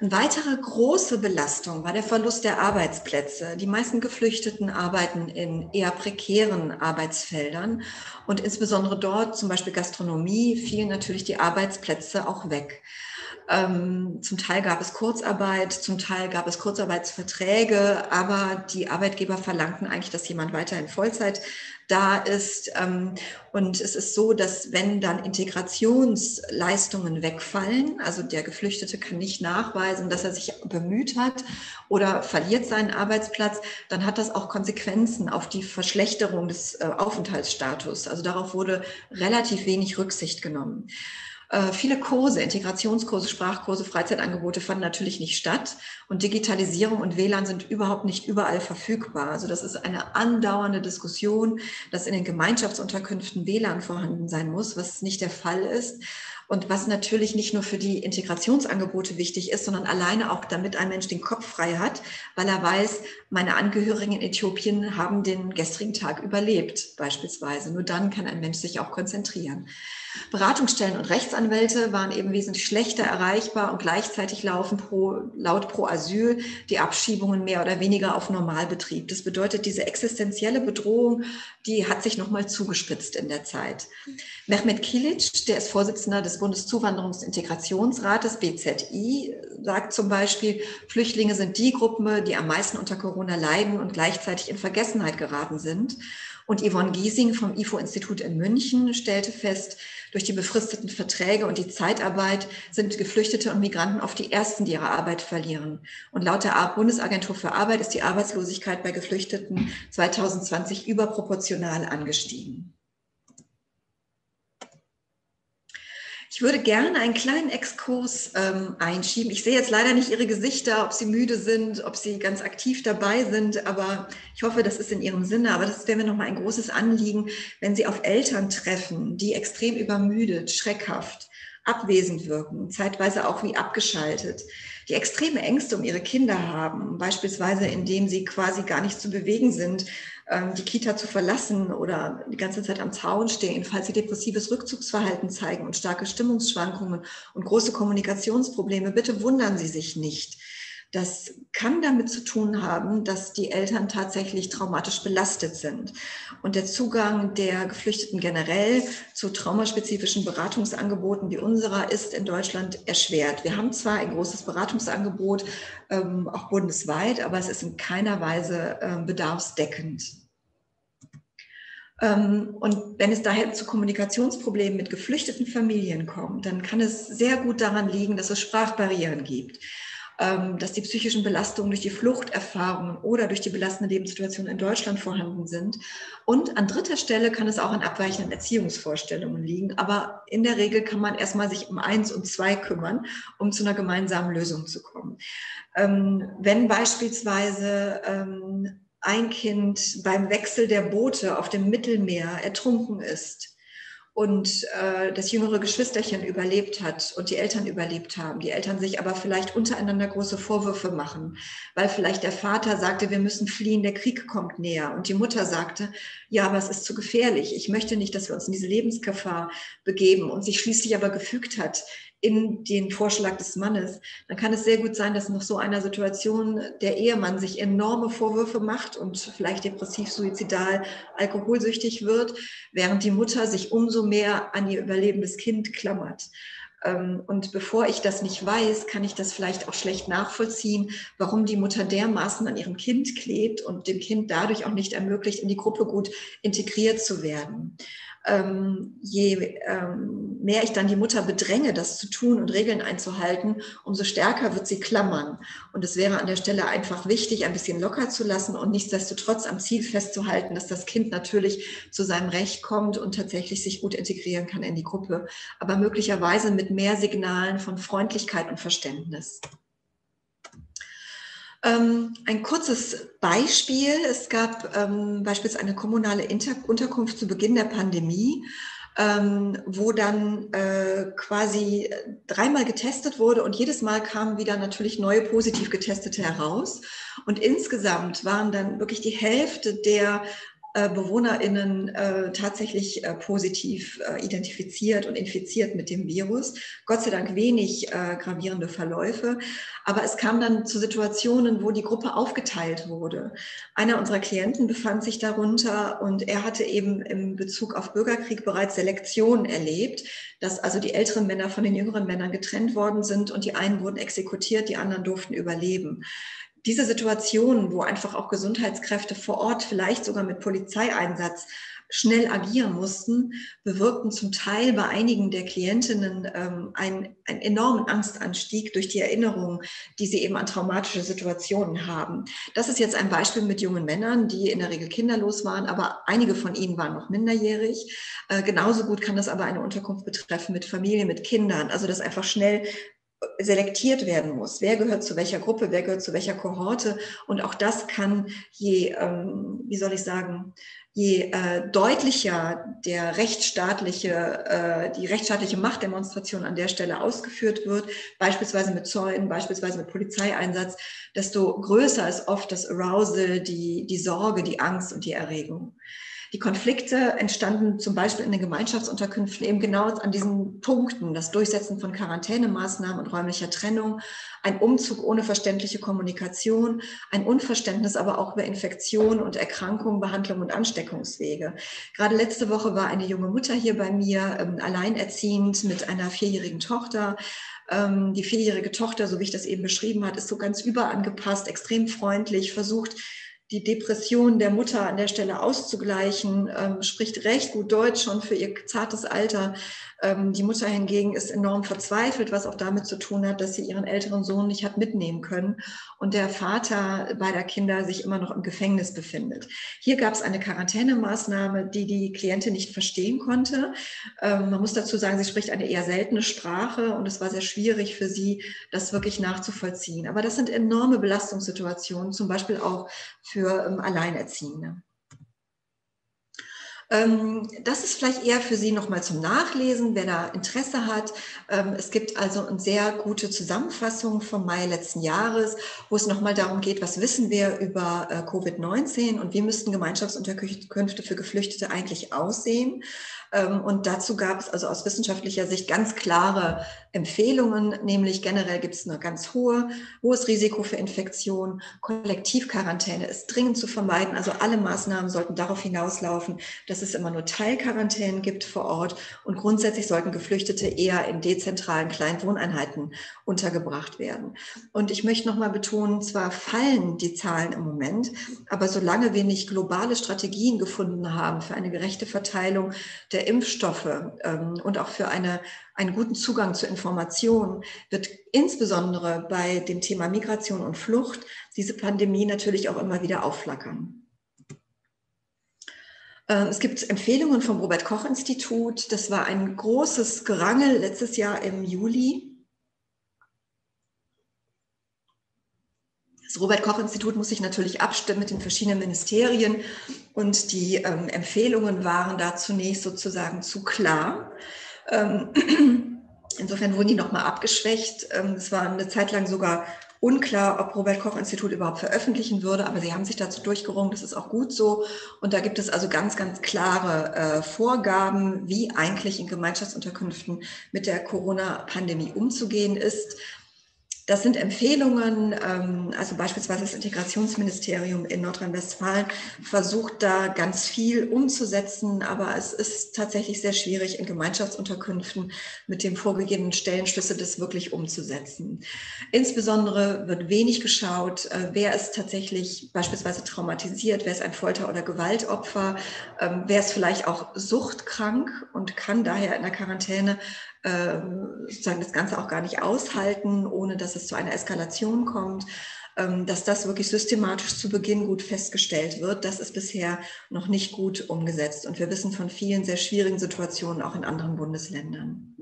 Eine weitere große Belastung war der Verlust der Arbeitsplätze. Die meisten Geflüchteten arbeiten in eher prekären Arbeitsfeldern und insbesondere dort, zum Beispiel Gastronomie, fielen natürlich die Arbeitsplätze auch weg. Zum Teil gab es Kurzarbeit, zum Teil gab es Kurzarbeitsverträge, aber die Arbeitgeber verlangten eigentlich, dass jemand weiterhin Vollzeit da ist. Und es ist so, dass wenn dann Integrationsleistungen wegfallen, also der Geflüchtete kann nicht nachweisen, dass er sich bemüht hat oder verliert seinen Arbeitsplatz, dann hat das auch Konsequenzen auf die Verschlechterung des Aufenthaltsstatus. Also darauf wurde relativ wenig Rücksicht genommen. Viele Kurse, Integrationskurse, Sprachkurse, Freizeitangebote fanden natürlich nicht statt und Digitalisierung und W LAN sind überhaupt nicht überall verfügbar. Also das ist eine andauernde Diskussion, dass in den Gemeinschaftsunterkünften W LAN vorhanden sein muss, was nicht der Fall ist und was natürlich nicht nur für die Integrationsangebote wichtig ist, sondern alleine auch, damit ein Mensch den Kopf frei hat, weil er weiß, meine Angehörigen in Äthiopien haben den gestrigen Tag überlebt beispielsweise. Nur dann kann ein Mensch sich auch konzentrieren. Beratungsstellen und Rechtsanwälte waren eben wesentlich schlechter erreichbar und gleichzeitig laufen pro, laut Pro Asyl die Abschiebungen mehr oder weniger auf Normalbetrieb. Das bedeutet, diese existenzielle Bedrohung, die hat sich nochmal zugespitzt in der Zeit. Mehmet Kilic, der ist Vorsitzender des Bundeszuwanderungsintegrationsrates, B Z I, sagt zum Beispiel, Flüchtlinge sind die Gruppe, die am meisten unter Corona leiden und gleichzeitig in Vergessenheit geraten sind. Und Yvonne Giesing vom I F O-Institut in München stellte fest, durch die befristeten Verträge und die Zeitarbeit sind Geflüchtete und Migranten oft die Ersten, die ihre Arbeit verlieren. Und laut der Bundesagentur für Arbeit ist die Arbeitslosigkeit bei Geflüchteten zweitausendzwanzig überproportional angestiegen. Ich würde gerne einen kleinen Exkurs ähm, einschieben. Ich sehe jetzt leider nicht Ihre Gesichter, ob Sie müde sind, ob Sie ganz aktiv dabei sind, aber ich hoffe, das ist in Ihrem Sinne. Aber das wäre mir nochmal ein großes Anliegen, wenn Sie auf Eltern treffen, die extrem übermüdet, schreckhaft, abwesend wirken, zeitweise auch wie abgeschaltet, die extreme Ängste um ihre Kinder haben, beispielsweise indem sie quasi gar nicht zu bewegen sind, die Kita zu verlassen oder die ganze Zeit am Zaun stehen, falls sie depressives Rückzugsverhalten zeigen und starke Stimmungsschwankungen und große Kommunikationsprobleme, bitte wundern Sie sich nicht. Das kann damit zu tun haben, dass die Eltern tatsächlich traumatisch belastet sind. Und der Zugang der Geflüchteten generell zu traumaspezifischen Beratungsangeboten wie unserer ist in Deutschland erschwert. Wir haben zwar ein großes Beratungsangebot, ähm, auch bundesweit, aber es ist in keiner Weise äh, bedarfsdeckend. Und wenn es daher zu Kommunikationsproblemen mit geflüchteten Familien kommt, dann kann es sehr gut daran liegen, dass es Sprachbarrieren gibt, dass die psychischen Belastungen durch die Fluchterfahrungen oder durch die belastende Lebenssituation in Deutschland vorhanden sind. Und an dritter Stelle kann es auch an abweichenden Erziehungsvorstellungen liegen. Aber in der Regel kann man erstmal sich um eins und zwei kümmern, um zu einer gemeinsamen Lösung zu kommen. Wenn beispielsweise ein Kind beim Wechsel der Boote auf dem Mittelmeer ertrunken ist, und äh, das jüngere Geschwisterchen überlebt hat und die Eltern überlebt haben, die Eltern sich aber vielleicht untereinander große Vorwürfe machen, weil vielleicht der Vater sagte, wir müssen fliehen, der Krieg kommt näher und die Mutter sagte, ja, aber es ist zu gefährlich, ich möchte nicht, dass wir uns in diese Lebensgefahr begeben und sich schließlich aber gefügt hat in den Vorschlag des Mannes, dann kann es sehr gut sein, dass nach so einer Situation der Ehemann sich enorme Vorwürfe macht und vielleicht depressiv, suizidal, alkoholsüchtig wird, während die Mutter sich umso mehr an ihr überlebendes Kind klammert. Und bevor ich das nicht weiß, kann ich das vielleicht auch schlecht nachvollziehen, warum die Mutter dermaßen an ihrem Kind klebt und dem Kind dadurch auch nicht ermöglicht, in die Gruppe gut integriert zu werden. ähm, je ähm, mehr ich dann die Mutter bedränge, das zu tun und Regeln einzuhalten, umso stärker wird sie klammern. Und es wäre an der Stelle einfach wichtig, ein bisschen locker zu lassen und nichtsdestotrotz am Ziel festzuhalten, dass das Kind natürlich zu seinem Recht kommt und tatsächlich sich gut integrieren kann in die Gruppe, aber möglicherweise mit mehr Signalen von Freundlichkeit und Verständnis. Ein kurzes Beispiel. Es gab ähm, beispielsweise eine kommunale Inter- Unterkunft zu Beginn der Pandemie, ähm, wo dann äh, quasi dreimal getestet wurde und jedes Mal kamen wieder natürlich neue positiv Getestete heraus. Und insgesamt waren dann wirklich die Hälfte der äh, BewohnerInnen äh, tatsächlich äh, positiv äh, identifiziert und infiziert mit dem Virus. Gott sei Dank wenig äh, gravierende Verläufe. Aber es kam dann zu Situationen, wo die Gruppe aufgeteilt wurde. Einer unserer Klienten befand sich darunter und er hatte eben im Bezug auf Bürgerkrieg bereits Selektionen erlebt, dass also die älteren Männer von den jüngeren Männern getrennt worden sind und die einen wurden exekutiert, die anderen durften überleben. Diese Situationen, wo einfach auch Gesundheitskräfte vor Ort vielleicht sogar mit Polizeieinsatz schnell agieren mussten, bewirkten zum Teil bei einigen der Klientinnen ähm, einen, einen enormen Angstanstieg durch die Erinnerung, die sie eben an traumatische Situationen haben. Das ist jetzt ein Beispiel mit jungen Männern, die in der Regel kinderlos waren, aber einige von ihnen waren noch minderjährig. Äh, genauso gut kann das aber eine Unterkunft betreffen mit Familie, mit Kindern, also dass einfach schnell selektiert werden muss. Wer gehört zu welcher Gruppe, wer gehört zu welcher Kohorte? Und auch das kann je, ähm, wie soll ich sagen, je äh, deutlicher der rechtsstaatliche, äh, die rechtsstaatliche Machtdemonstration an der Stelle ausgeführt wird, beispielsweise mit Zäunen, beispielsweise mit Polizeieinsatz, desto größer ist oft das Arousal, die, die Sorge, die Angst und die Erregung. Die Konflikte entstanden zum Beispiel in den Gemeinschaftsunterkünften eben genau an diesen Punkten, das Durchsetzen von Quarantänemaßnahmen und räumlicher Trennung, ein Umzug ohne verständliche Kommunikation, ein Unverständnis aber auch über Infektionen und Erkrankungen, Behandlung und Ansteckungswege. Gerade letzte Woche war eine junge Mutter hier bei mir, ähm, alleinerziehend mit einer vierjährigen Tochter. Ähm, die vierjährige Tochter, so wie ich das eben beschrieben habe, ist so ganz überangepasst, extrem freundlich, versucht, die Depression der Mutter an der Stelle auszugleichen, ähm, spricht recht gut Deutsch schon für ihr zartes Alter. Ähm, die Mutter hingegen ist enorm verzweifelt, was auch damit zu tun hat, dass sie ihren älteren Sohn nicht hat mitnehmen können und der Vater beider Kinder sich immer noch im Gefängnis befindet. Hier gab es eine Quarantänemaßnahme, die die Klientin nicht verstehen konnte. Ähm, man muss dazu sagen, sie spricht eine eher seltene Sprache und es war sehr schwierig für sie, das wirklich nachzuvollziehen. Aber das sind enorme Belastungssituationen, zum Beispiel auch für für Alleinerziehende. Das ist vielleicht eher für Sie nochmal zum Nachlesen, wer da Interesse hat. Es gibt also eine sehr gute Zusammenfassung vom Mai letzten Jahres, wo es nochmal darum geht, was wissen wir über Covid neunzehn und wie müssten Gemeinschaftsunterkünfte für Geflüchtete eigentlich aussehen. Und dazu gab es also aus wissenschaftlicher Sicht ganz klare Empfehlungen, nämlich generell gibt es ein ganz hohe, hohes Risiko für Infektionen. Kollektivquarantäne ist dringend zu vermeiden. Also alle Maßnahmen sollten darauf hinauslaufen, dass es immer nur Teilquarantänen gibt vor Ort. Und grundsätzlich sollten Geflüchtete eher in dezentralen kleinen Wohneinheiten untergebracht werden. Und ich möchte nochmal betonen, zwar fallen die Zahlen im Moment, aber solange wir nicht globale Strategien gefunden haben für eine gerechte Verteilung der Impfstoffe ähm, und auch für eine, einen guten Zugang zu Informationen, wird insbesondere bei dem Thema Migration und Flucht diese Pandemie natürlich auch immer wieder aufflackern. Es gibt Empfehlungen vom Robert-Koch-Institut. Das war ein großes Gerangel letztes Jahr im Juli. Das Robert-Koch-Institut muss sich natürlich abstimmen mit den verschiedenen Ministerien und die ähm, Empfehlungen waren da zunächst sozusagen zu klar. Ähm, insofern wurden die nochmal abgeschwächt. Ähm, es war eine Zeit lang sogar unklar, ob Robert-Koch-Institut überhaupt veröffentlichen würde, aber sie haben sich dazu durchgerungen, das ist auch gut so. Und da gibt es also ganz, ganz klare äh, Vorgaben, wie eigentlich in Gemeinschaftsunterkünften mit der Corona-Pandemie umzugehen ist. Das sind Empfehlungen, also beispielsweise das Integrationsministerium in Nordrhein-Westfalen versucht da ganz viel umzusetzen, aber es ist tatsächlich sehr schwierig, in Gemeinschaftsunterkünften mit dem vorgegebenen Stellenschlüssel das wirklich umzusetzen. Insbesondere wird wenig geschaut, wer ist tatsächlich beispielsweise traumatisiert, wer ist ein Folter- oder Gewaltopfer, wer ist vielleicht auch suchtkrank und kann daher in der Quarantäne sozusagen das Ganze auch gar nicht aushalten, ohne dass es zu einer Eskalation kommt, dass das wirklich systematisch zu Beginn gut festgestellt wird. Das ist bisher noch nicht gut umgesetzt. Und wir wissen von vielen sehr schwierigen Situationen auch in anderen Bundesländern.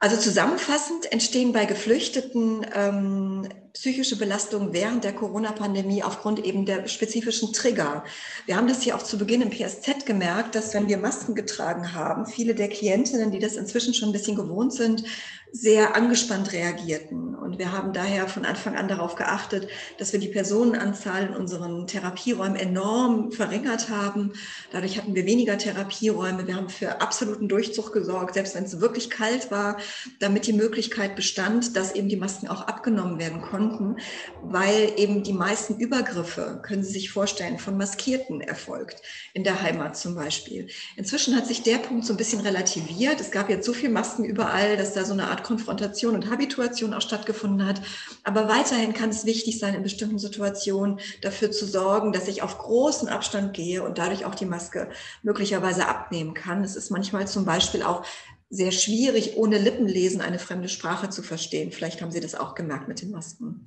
Also zusammenfassend entstehen bei Geflüchteten ähm, psychische Belastungen während der Corona-Pandemie aufgrund eben der spezifischen Trigger. Wir haben das hier auch zu Beginn im P S Z gemerkt, dass wenn wir Masken getragen haben, viele der Klientinnen, die das inzwischen schon ein bisschen gewohnt sind, sehr angespannt reagierten. Und wir haben daher von Anfang an darauf geachtet, dass wir die Personenanzahl in unseren Therapieräumen enorm verringert haben. Dadurch hatten wir weniger Therapieräume. Wir haben für absoluten Durchzug gesorgt, selbst wenn es wirklich kalt war, damit die Möglichkeit bestand, dass eben die Masken auch abgenommen werden konnten, weil eben die meisten Übergriffe, können Sie sich vorstellen, von Maskierten erfolgt, in der Heimat zum Beispiel. Inzwischen hat sich der Punkt so ein bisschen relativiert. Es gab jetzt so viel Masken überall, dass da so eine Art Konfrontation und Habituation auch stattgefunden hat. Aber weiterhin kann es wichtig sein, in bestimmten Situationen dafür zu sorgen, dass ich auf großen Abstand gehe und dadurch auch die Maske möglicherweise abnehmen kann. Es ist manchmal zum Beispiel auch sehr schwierig, ohne Lippenlesen eine fremde Sprache zu verstehen. Vielleicht haben Sie das auch gemerkt mit den Masken.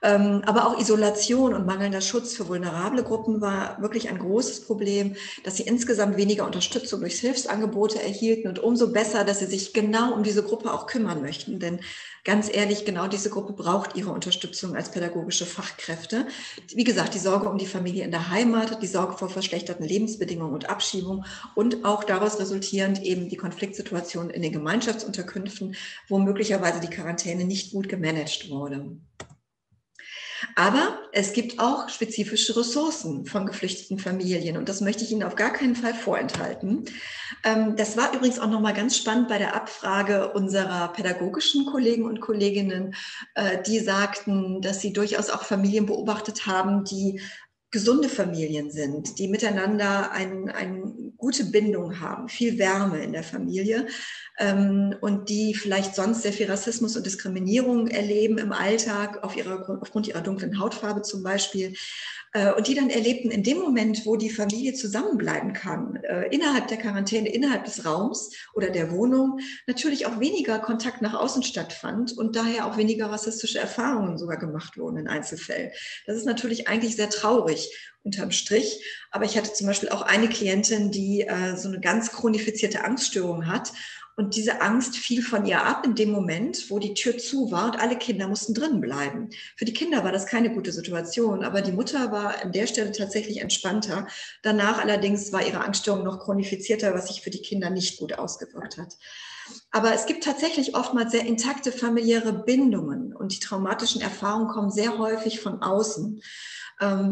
Aber auch Isolation und mangelnder Schutz für vulnerable Gruppen war wirklich ein großes Problem, dass sie insgesamt weniger Unterstützung durch Hilfsangebote erhielten und umso besser, dass sie sich genau um diese Gruppe auch kümmern möchten. Denn ganz ehrlich, genau diese Gruppe braucht ihre Unterstützung als pädagogische Fachkräfte. Wie gesagt, die Sorge um die Familie in der Heimat, die Sorge vor verschlechterten Lebensbedingungen und Abschiebung und auch daraus resultierend eben die Konfliktsituation in den Gemeinschaftsunterkünften, wo möglicherweise die Quarantäne nicht gut gemanagt wurde. Aber es gibt auch spezifische Ressourcen von geflüchteten Familien und das möchte ich Ihnen auf gar keinen Fall vorenthalten. Das war übrigens auch nochmal ganz spannend bei der Abfrage unserer pädagogischen Kollegen und Kolleginnen, die sagten, dass sie durchaus auch Familien beobachtet haben, die gesunde Familien sind, die miteinander eine ein gute Bindung haben, viel Wärme in der Familie ähm, und die vielleicht sonst sehr viel Rassismus und Diskriminierung erleben im Alltag, auf ihrer, aufgrund ihrer dunklen Hautfarbe zum Beispiel. Äh, und die dann erlebten, in dem Moment, wo die Familie zusammenbleiben kann, äh, innerhalb der Quarantäne, innerhalb des Raums oder der Wohnung, natürlich auch weniger Kontakt nach außen stattfand und daher auch weniger rassistische Erfahrungen sogar gemacht wurden in Einzelfällen. Das ist natürlich eigentlich sehr traurig, unterm Strich. Aber ich hatte zum Beispiel auch eine Klientin, die äh, so eine ganz chronifizierte Angststörung hat. Und diese Angst fiel von ihr ab in dem Moment, wo die Tür zu war und alle Kinder mussten drin bleiben. Für die Kinder war das keine gute Situation, aber die Mutter war an der Stelle tatsächlich entspannter. Danach allerdings war ihre Angststörung noch chronifizierter, was sich für die Kinder nicht gut ausgewirkt hat. Aber es gibt tatsächlich oftmals sehr intakte familiäre Bindungen und die traumatischen Erfahrungen kommen sehr häufig von außen.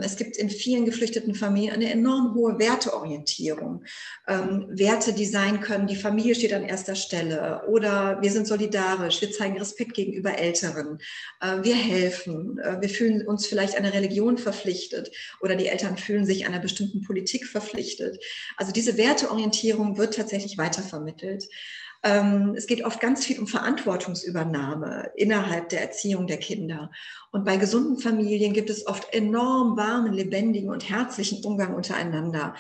Es gibt in vielen geflüchteten Familien eine enorm hohe Werteorientierung. Werte, die sein können, die Familie steht an erster Stelle oder wir sind solidarisch, wir zeigen Respekt gegenüber Älteren, wir helfen, wir fühlen uns vielleicht einer Religion verpflichtet oder die Eltern fühlen sich einer bestimmten Politik verpflichtet. Also diese Werteorientierung wird tatsächlich weitervermittelt. Es geht oft ganz viel um Verantwortungsübernahme innerhalb der Erziehung der Kinder. Und bei gesunden Familien gibt es oft enorm warmen, lebendigen und herzlichen Umgang untereinander.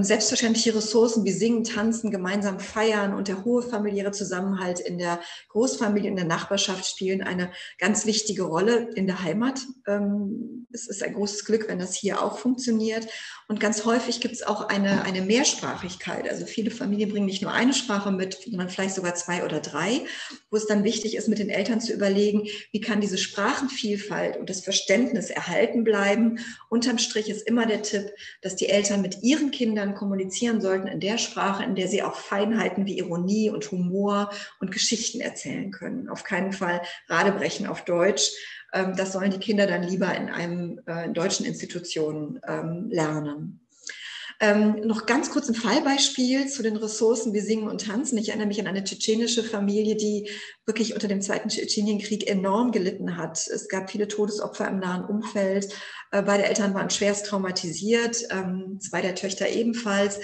Selbstverständliche Ressourcen wie Singen, Tanzen, gemeinsam feiern und der hohe familiäre Zusammenhalt in der Großfamilie, in der Nachbarschaft spielen eine ganz wichtige Rolle in der Heimat. Es ist ein großes Glück, wenn das hier auch funktioniert. Und ganz häufig gibt es auch eine, eine Mehrsprachigkeit. Also viele Familien bringen nicht nur eine Sprache mit, sondern vielleicht sogar zwei oder drei, wo es dann wichtig ist, mit den Eltern zu überlegen, wie kann diese Sprachenvielfalt und das Verständnis erhalten bleiben. Unterm Strich ist immer der Tipp, dass die Eltern mit ihren Kindern kommunizieren sollten in der Sprache, in der sie auch Feinheiten wie Ironie und Humor und Geschichten erzählen können. Auf keinen Fall radebrechen auf Deutsch. Das sollen die Kinder dann lieber in einem in deutschen Institutionen lernen. Ähm, noch ganz kurz ein Fallbeispiel zu den Ressourcen wie Singen und Tanzen. Ich erinnere mich an eine tschetschenische Familie, die wirklich unter dem Zweiten Tschetschenienkrieg enorm gelitten hat. Es gab viele Todesopfer im nahen Umfeld. Äh, beide Eltern waren schwerst traumatisiert, ähm, zwei der Töchter ebenfalls.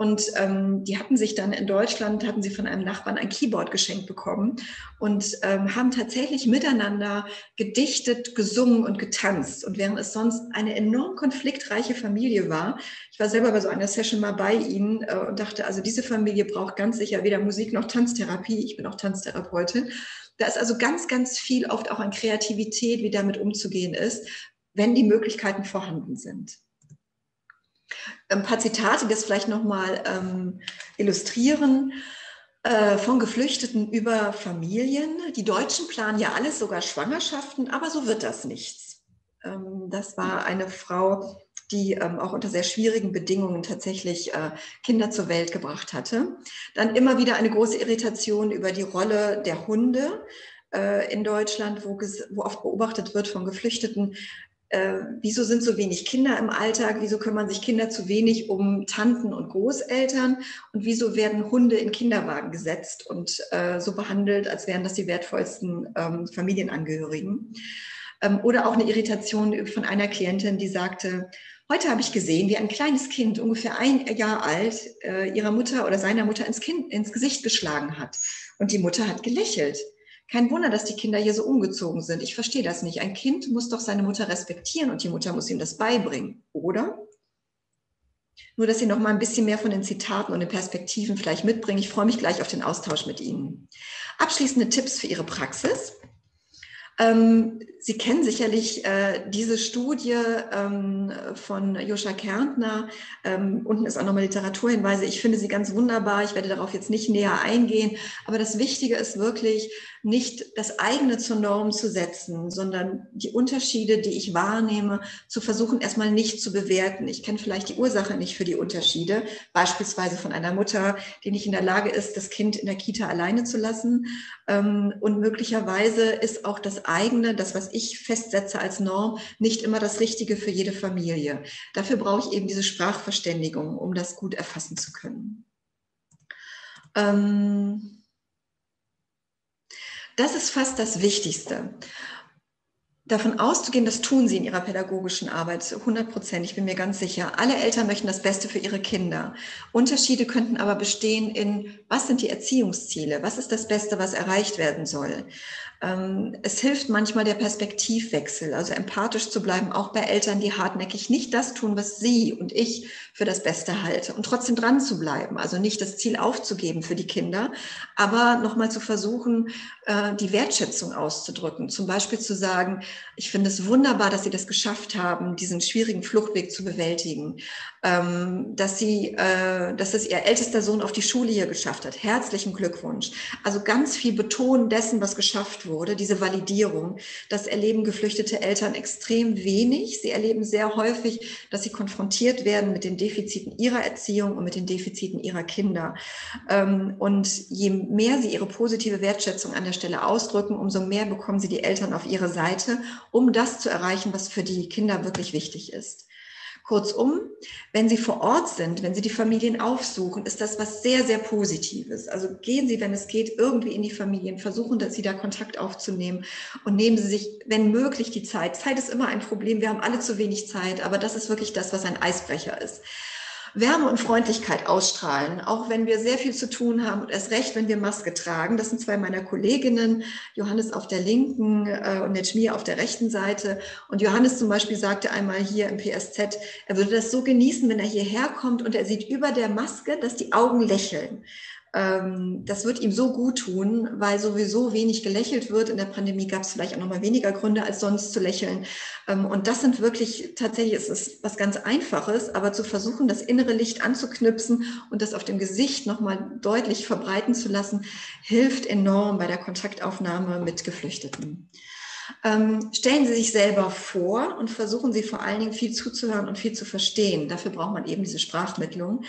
Und ähm, die hatten sich dann in Deutschland, hatten sie von einem Nachbarn ein Keyboard geschenkt bekommen und ähm, haben tatsächlich miteinander gedichtet, gesungen und getanzt. Und während es sonst eine enorm konfliktreiche Familie war, ich war selber bei so einer Session mal bei ihnen äh, und dachte, also diese Familie braucht ganz sicher weder Musik noch Tanztherapie. Ich bin auch Tanztherapeutin. Da ist also ganz, ganz viel oft auch an Kreativität, wie damit umzugehen ist, wenn die Möglichkeiten vorhanden sind. Ein paar Zitate, die das vielleicht nochmal ähm, illustrieren, äh, von Geflüchteten über Familien. Die Deutschen planen ja alles, sogar Schwangerschaften, aber so wird das nichts. Ähm, das war eine Frau, die ähm, auch unter sehr schwierigen Bedingungen tatsächlich äh, Kinder zur Welt gebracht hatte. Dann immer wieder eine große Irritation über die Rolle der Hunde äh, in Deutschland, wo, wo oft beobachtet wird von Geflüchteten, Äh, wieso sind so wenig Kinder im Alltag, wieso kümmern sich Kinder zu wenig um Tanten und Großeltern und wieso werden Hunde in Kinderwagen gesetzt und äh, so behandelt, als wären das die wertvollsten ähm, Familienangehörigen. Ähm, oder auch eine Irritation von einer Klientin, die sagte, heute habe ich gesehen, wie ein kleines Kind, ungefähr ein Jahr alt, äh, ihrer Mutter oder seiner Mutter ins, kind, ins Gesicht geschlagen hat und die Mutter hat gelächelt. Kein Wunder, dass die Kinder hier so umgezogen sind. Ich verstehe das nicht. Ein Kind muss doch seine Mutter respektieren und die Mutter muss ihm das beibringen, oder? Nur, dass Sie noch mal ein bisschen mehr von den Zitaten und den Perspektiven vielleicht mitbringen. Ich freue mich gleich auf den Austausch mit Ihnen. Abschließende Tipps für Ihre Praxis. Ähm, Sie kennen sicherlich äh, diese Studie ähm, von Joscha Kärntner. Ähm, unten ist auch nochmal Literaturhinweise. Ich finde sie ganz wunderbar. Ich werde darauf jetzt nicht näher eingehen. Aber das Wichtige ist wirklich, nicht das eigene zur Norm zu setzen, sondern die Unterschiede, die ich wahrnehme, zu versuchen, erstmal nicht zu bewerten. Ich kenne vielleicht die Ursache nicht für die Unterschiede, beispielsweise von einer Mutter, die nicht in der Lage ist, das Kind in der Kita alleine zu lassen. Ähm, und möglicherweise ist auch das eigene, das, was ich festsetze als Norm, nicht immer das Richtige für jede Familie. Dafür brauche ich eben diese Sprachverständigung, um das gut erfassen zu können. Ähm das ist fast das Wichtigste. Davon auszugehen, das tun Sie in Ihrer pädagogischen Arbeit, hundert Prozent, ich bin mir ganz sicher. Alle Eltern möchten das Beste für ihre Kinder. Unterschiede könnten aber bestehen in, was sind die Erziehungsziele? Was ist das Beste, was erreicht werden soll? Es hilft manchmal der Perspektivwechsel, also empathisch zu bleiben, auch bei Eltern, die hartnäckig nicht das tun, was Sie und ich für das Beste halte und trotzdem dran zu bleiben, also nicht das Ziel aufzugeben für die Kinder, aber nochmal zu versuchen, die Wertschätzung auszudrücken, zum Beispiel zu sagen, ich finde es wunderbar, dass Sie das geschafft haben, diesen schwierigen Fluchtweg zu bewältigen, dass Sie, dass es Ihr ältester Sohn auf die Schule hier geschafft hat. Herzlichen Glückwunsch. Also ganz viel betonen dessen, was geschafft wurde, diese Validierung. Das erleben geflüchtete Eltern extrem wenig. Sie erleben sehr häufig, dass sie konfrontiert werden mit den Defiziten ihrer Erziehung und mit den Defiziten ihrer Kinder. Und je mehr sie ihre positive Wertschätzung an der Stelle ausdrücken, umso mehr bekommen sie die Eltern auf ihre Seite, um das zu erreichen, was für die Kinder wirklich wichtig ist. Kurzum, wenn Sie vor Ort sind, wenn Sie die Familien aufsuchen, ist das was sehr, sehr Positives. Also gehen Sie, wenn es geht, irgendwie in die Familien, versuchen, dass Sie da Kontakt aufzunehmen und nehmen Sie sich, wenn möglich, die Zeit. Zeit ist immer ein Problem, wir haben alle zu wenig Zeit, aber das ist wirklich das, was ein Eisbrecher ist. Wärme und Freundlichkeit ausstrahlen, auch wenn wir sehr viel zu tun haben und erst recht, wenn wir Maske tragen. Das sind zwei meiner Kolleginnen, Johannes auf der linken äh, und Netschmier auf der rechten Seite. Und Johannes zum Beispiel sagte einmal hier im P S Z, er würde das so genießen, wenn er hierher kommt und er sieht über der Maske, dass die Augen lächeln. Ähm, das wird ihm so gut tun, weil sowieso wenig gelächelt wird. In der Pandemie gab es vielleicht auch noch mal weniger Gründe als sonst zu lächeln. Ähm, und das sind wirklich, tatsächlich ist es was ganz Einfaches, aber zu versuchen, das innere Licht anzuknipsen und das auf dem Gesicht noch mal deutlich verbreiten zu lassen, hilft enorm bei der Kontaktaufnahme mit Geflüchteten. Ähm, stellen Sie sich selber vor und versuchen Sie vor allen Dingen viel zuzuhören und viel zu verstehen. Dafür braucht man eben diese Sprachmittlung.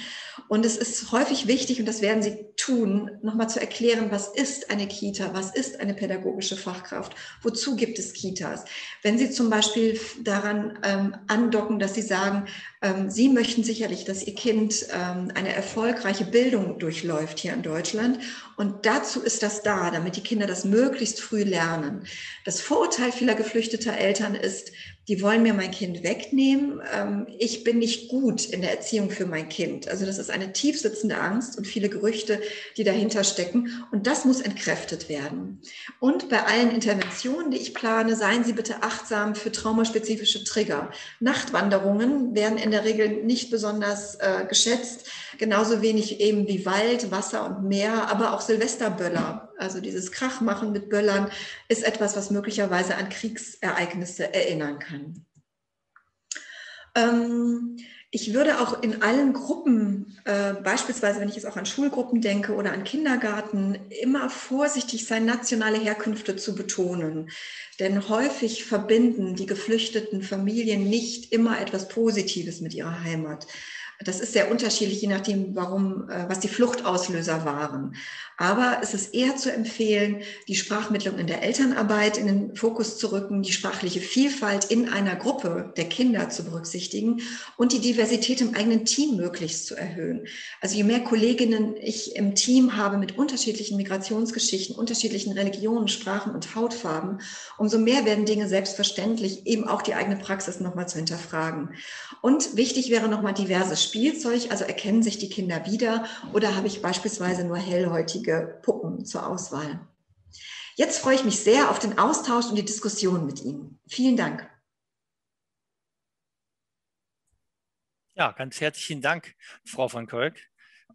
Und es ist häufig wichtig, und das werden Sie tun, tun, nochmal zu erklären, was ist eine Kita, was ist eine pädagogische Fachkraft, wozu gibt es Kitas. Wenn Sie zum Beispiel daran ähm, andocken, dass Sie sagen, ähm, Sie möchten sicherlich, dass Ihr Kind ähm, eine erfolgreiche Bildung durchläuft hier in Deutschland, und dazu ist das da, damit die Kinder das möglichst früh lernen. Das Vorurteil vieler geflüchteter Eltern ist, die wollen mir mein Kind wegnehmen, ähm, ich bin nicht gut in der Erziehung für mein Kind. Also das ist eine tief sitzende Angst und viele Gerüchte, die dahinter stecken, und das muss entkräftet werden. Und bei allen Interventionen, die ich plane, seien Sie bitte achtsam für traumaspezifische Trigger. Nachtwanderungen werden in der Regel nicht besonders äh, geschätzt, genauso wenig eben wie Wald, Wasser und Meer, aber auch Silvesterböller. Also dieses Krachmachen mit Böllern ist etwas, was möglicherweise an Kriegsereignisse erinnern kann. Ähm, ich würde auch in allen Gruppen, äh, beispielsweise wenn ich jetzt auch an Schulgruppen denke oder an Kindergarten, immer vorsichtig sein, nationale Herkünfte zu betonen. Denn häufig verbinden die geflüchteten Familien nicht immer etwas Positives mit ihrer Heimat. Das ist sehr unterschiedlich, je nachdem, warum, was die Fluchtauslöser waren. Aber es ist eher zu empfehlen, die Sprachmittlung in der Elternarbeit in den Fokus zu rücken, die sprachliche Vielfalt in einer Gruppe der Kinder zu berücksichtigen und die Diversität im eigenen Team möglichst zu erhöhen. Also je mehr Kolleginnen ich im Team habe mit unterschiedlichen Migrationsgeschichten, unterschiedlichen Religionen, Sprachen und Hautfarben, umso mehr werden Dinge selbstverständlich, eben auch die eigene Praxis nochmal zu hinterfragen. Und wichtig wäre nochmal diverse Sprachen. Spielzeug, also erkennen sich die Kinder wieder, oder habe ich beispielsweise nur hellhäutige Puppen zur Auswahl? Jetzt freue ich mich sehr auf den Austausch und die Diskussion mit Ihnen. Vielen Dank. Ja, ganz herzlichen Dank, Frau van Keuk.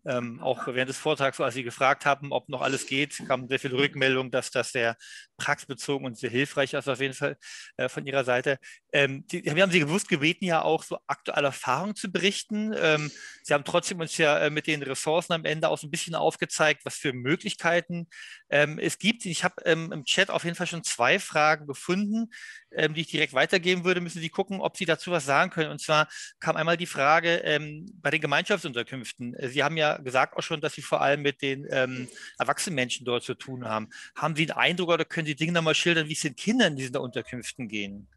Ähm, auch während des Vortrags, als Sie gefragt haben, ob noch alles geht, kamen sehr viele Rückmeldungen, dass das sehr praxisbezogen und sehr hilfreich ist, auf jeden Fall äh, von Ihrer Seite. Ähm, die, wir haben Sie bewusst gebeten, ja auch so aktuelle Erfahrungen zu berichten. Ähm, Sie haben trotzdem uns ja äh, mit den Ressourcen am Ende auch so ein bisschen aufgezeigt, was für Möglichkeiten ähm, es gibt. Ich habe ähm, im Chat auf jeden Fall schon zwei Fragen gefunden, ähm, die ich direkt weitergeben würde. Müssen Sie gucken, ob Sie dazu was sagen können. Und zwar kam einmal die Frage ähm, bei den Gemeinschaftsunterkünften. Sie haben ja gesagt auch schon, dass Sie vor allem mit den ähm, erwachsenen Menschen dort zu tun haben. Haben Sie einen Eindruck oder können Sie Dinge nochmal schildern, wie es den Kindern in diesen Unterkünften gehen?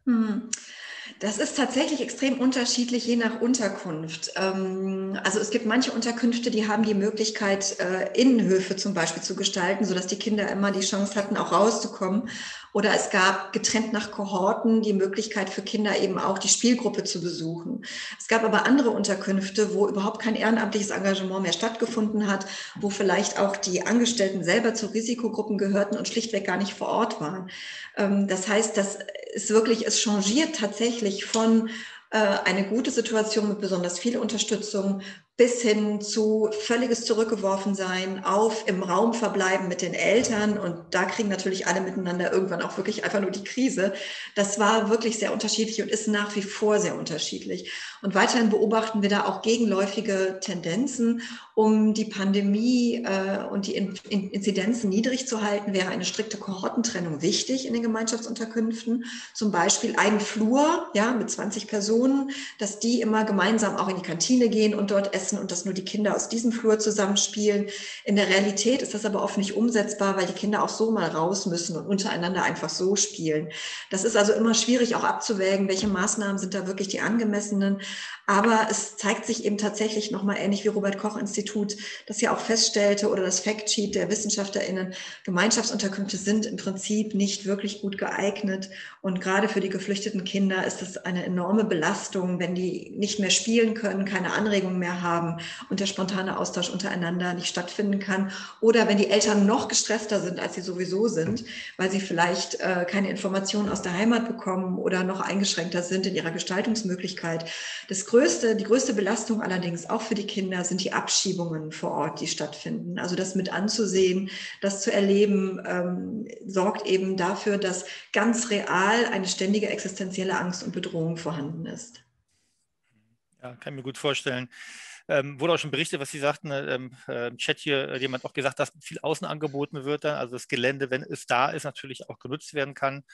Das ist tatsächlich extrem unterschiedlich, je nach Unterkunft. Ähm, also es gibt manche Unterkünfte, die haben die Möglichkeit, äh, Innenhöfe zum Beispiel zu gestalten, sodass die Kinder immer die Chance hatten, auch rauszukommen. Oder es gab getrennt nach Kohorten die Möglichkeit für Kinder eben auch die Spielgruppe zu besuchen. Es gab aber andere Unterkünfte, wo überhaupt kein ehrenamtliches Engagement mehr stattgefunden hat, wo vielleicht auch die Angestellten selber zu Risikogruppen gehörten und schlichtweg gar nicht vor Ort waren. Das heißt, das ist wirklich, es changiert tatsächlich von eine gute Situation mit besonders viel Unterstützung bis hin zu völliges Zurückgeworfensein, auf im Raum verbleiben mit den Eltern. Und da kriegen natürlich alle miteinander irgendwann auch wirklich einfach nur die Krise. Das war wirklich sehr unterschiedlich und ist nach wie vor sehr unterschiedlich. Und weiterhin beobachten wir da auch gegenläufige Tendenzen, um die Pandemie äh, und die in in Inzidenzen niedrig zu halten, wäre eine strikte Kohortentrennung wichtig in den Gemeinschaftsunterkünften. Zum Beispiel ein Flur, ja, mit zwanzig Personen, dass die immer gemeinsam auch in die Kantine gehen und dort essen und dass nur die Kinder aus diesem Flur zusammenspielen. In der Realität ist das aber oft nicht umsetzbar, weil die Kinder auch so mal raus müssen und untereinander einfach so spielen. Das ist also immer schwierig auch abzuwägen, welche Maßnahmen sind da wirklich die angemessenen. Aber es zeigt sich eben tatsächlich nochmal ähnlich wie Robert-Koch-Institut, das ja auch feststellte, oder das Factsheet der WissenschaftlerInnen, Gemeinschaftsunterkünfte sind im Prinzip nicht wirklich gut geeignet. Und gerade für die geflüchteten Kinder ist das eine enorme Belastung, wenn die nicht mehr spielen können, keine Anregungen mehr haben und der spontane Austausch untereinander nicht stattfinden kann. Oder wenn die Eltern noch gestresster sind, als sie sowieso sind, weil sie vielleicht äh, keine Informationen aus der Heimat bekommen oder noch eingeschränkter sind in ihrer Gestaltungsmöglichkeit. Das größte, die größte Belastung allerdings auch für die Kinder sind die Abschiebungen vor Ort, die stattfinden. Also das mit anzusehen, das zu erleben, ähm, sorgt eben dafür, dass ganz real eine ständige existenzielle Angst und Bedrohung vorhanden ist. Ja, kann ich mir gut vorstellen. Ähm, wurde auch schon berichtet, was Sie sagten, ähm, äh, im Chat hier äh, jemand auch gesagt, dass viel außen angeboten wird, dann, also das Gelände, wenn es da ist, natürlich auch genutzt werden kann.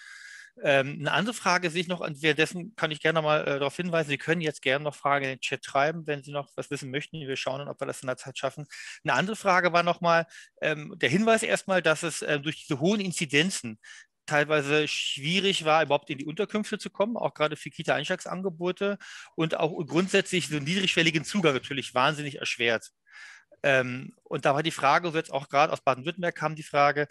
Ähm, eine andere Frage sehe ich noch, und währenddessen kann ich gerne noch mal äh, darauf hinweisen, Sie können jetzt gerne noch Fragen in den Chat treiben, wenn Sie noch was wissen möchten. Wir schauen dann, ob wir das in der Zeit schaffen. Eine andere Frage war nochmal ähm, der Hinweis erstmal, dass es äh, durch diese hohen Inzidenzen teilweise schwierig war, überhaupt in die Unterkünfte zu kommen, auch gerade für Kita-Einstiegsangebote, und auch grundsätzlich so niedrigschwelligen Zugang natürlich wahnsinnig erschwert. Ähm, und da war die Frage, so jetzt auch gerade aus Baden-Württemberg kam die Frage,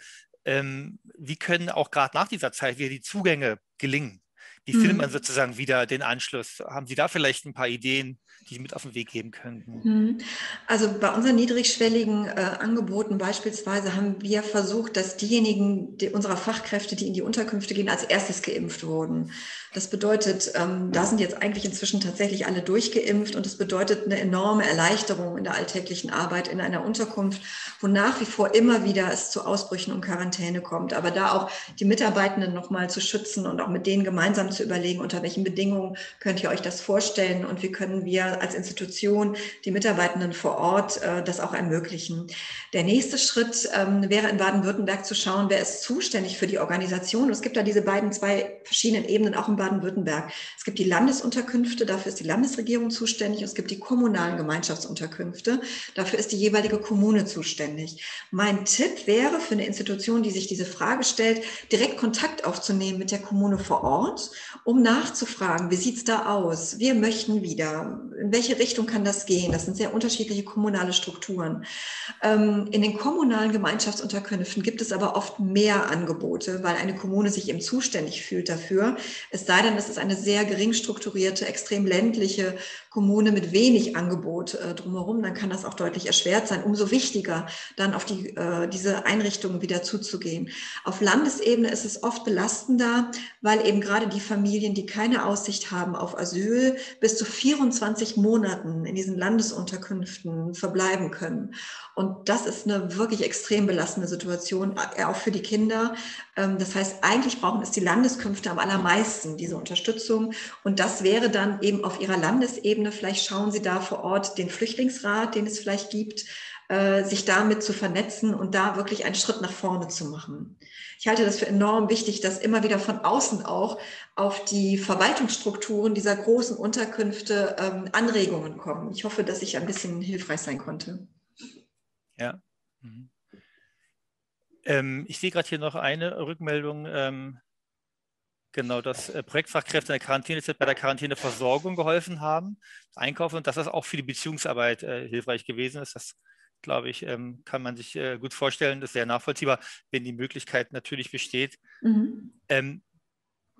ähm, wie können auch gerade nach dieser Zeit wieder die Zugänge gelingen? Die findet man sozusagen wieder den Anschluss. Haben Sie da vielleicht ein paar Ideen, die Sie mit auf den Weg geben könnten? Also bei unseren niedrigschwelligen äh, Angeboten beispielsweise haben wir versucht, dass diejenigen die, unserer Fachkräfte, die in die Unterkünfte gehen, als erstes geimpft wurden. Das bedeutet, ähm, da sind jetzt eigentlich inzwischen tatsächlich alle durchgeimpft, und das bedeutet eine enorme Erleichterung in der alltäglichen Arbeit in einer Unterkunft, wo nach wie vor immer wieder es zu Ausbrüchen und Quarantäne kommt. Aber da auch die Mitarbeitenden nochmal zu schützen und auch mit denen gemeinsam zu überlegen, unter welchen Bedingungen könnt ihr euch das vorstellen und wie können wir als Institution die Mitarbeitenden vor Ort äh, das auch ermöglichen. Der nächste Schritt ähm, wäre in Baden-Württemberg zu schauen, wer ist zuständig für die Organisation. Und es gibt da diese beiden, zwei verschiedenen Ebenen auch in Baden-Württemberg. Es gibt die Landesunterkünfte, dafür ist die Landesregierung zuständig, und es gibt die kommunalen Gemeinschaftsunterkünfte, dafür ist die jeweilige Kommune zuständig. Mein Tipp wäre für eine Institution, die sich diese Frage stellt, direkt Kontakt aufzunehmen mit der Kommune vor Ort, um nachzufragen, wie sieht es da aus? Wir möchten wieder. In welche Richtung kann das gehen? Das sind sehr unterschiedliche kommunale Strukturen. Ähm, in den kommunalen Gemeinschaftsunterkünften gibt es aber oft mehr Angebote, weil eine Kommune sich eben zuständig fühlt dafür. Es sei denn, es ist eine sehr gering strukturierte, extrem ländliche Kommune mit wenig Angebot äh, drumherum, dann kann das auch deutlich erschwert sein. Umso wichtiger, dann auf die, äh, diese Einrichtungen wieder zuzugehen. Auf Landesebene ist es oft belastender, weil eben gerade die Familien, die keine Aussicht haben auf Asyl, bis zu vierundzwanzig Monaten in diesen Landesunterkünften verbleiben können. Und das ist eine wirklich extrem belastende Situation, auch für die Kinder. Das heißt, eigentlich brauchen es die Landeskünfte am allermeisten, diese Unterstützung. Und das wäre dann eben auf ihrer Landesebene, vielleicht schauen Sie da vor Ort den Flüchtlingsrat, den es vielleicht gibt, sich damit zu vernetzen und da wirklich einen Schritt nach vorne zu machen. Ich halte das für enorm wichtig, dass immer wieder von außen auch auf die Verwaltungsstrukturen dieser großen Unterkünfte ähm, Anregungen kommen. Ich hoffe, dass ich ein bisschen hilfreich sein konnte. Ja. Mhm. Ähm, ich sehe gerade hier noch eine Rückmeldung. Ähm Genau, dass Projektfachkräfte in der Quarantänezeit bei der Quarantäneversorgung geholfen haben, einkaufen, und dass das auch für die Beziehungsarbeit äh, hilfreich gewesen ist. Das, glaube ich, ähm, kann man sich äh, gut vorstellen. Das ist sehr nachvollziehbar, wenn die Möglichkeit natürlich besteht. Mhm. Ähm,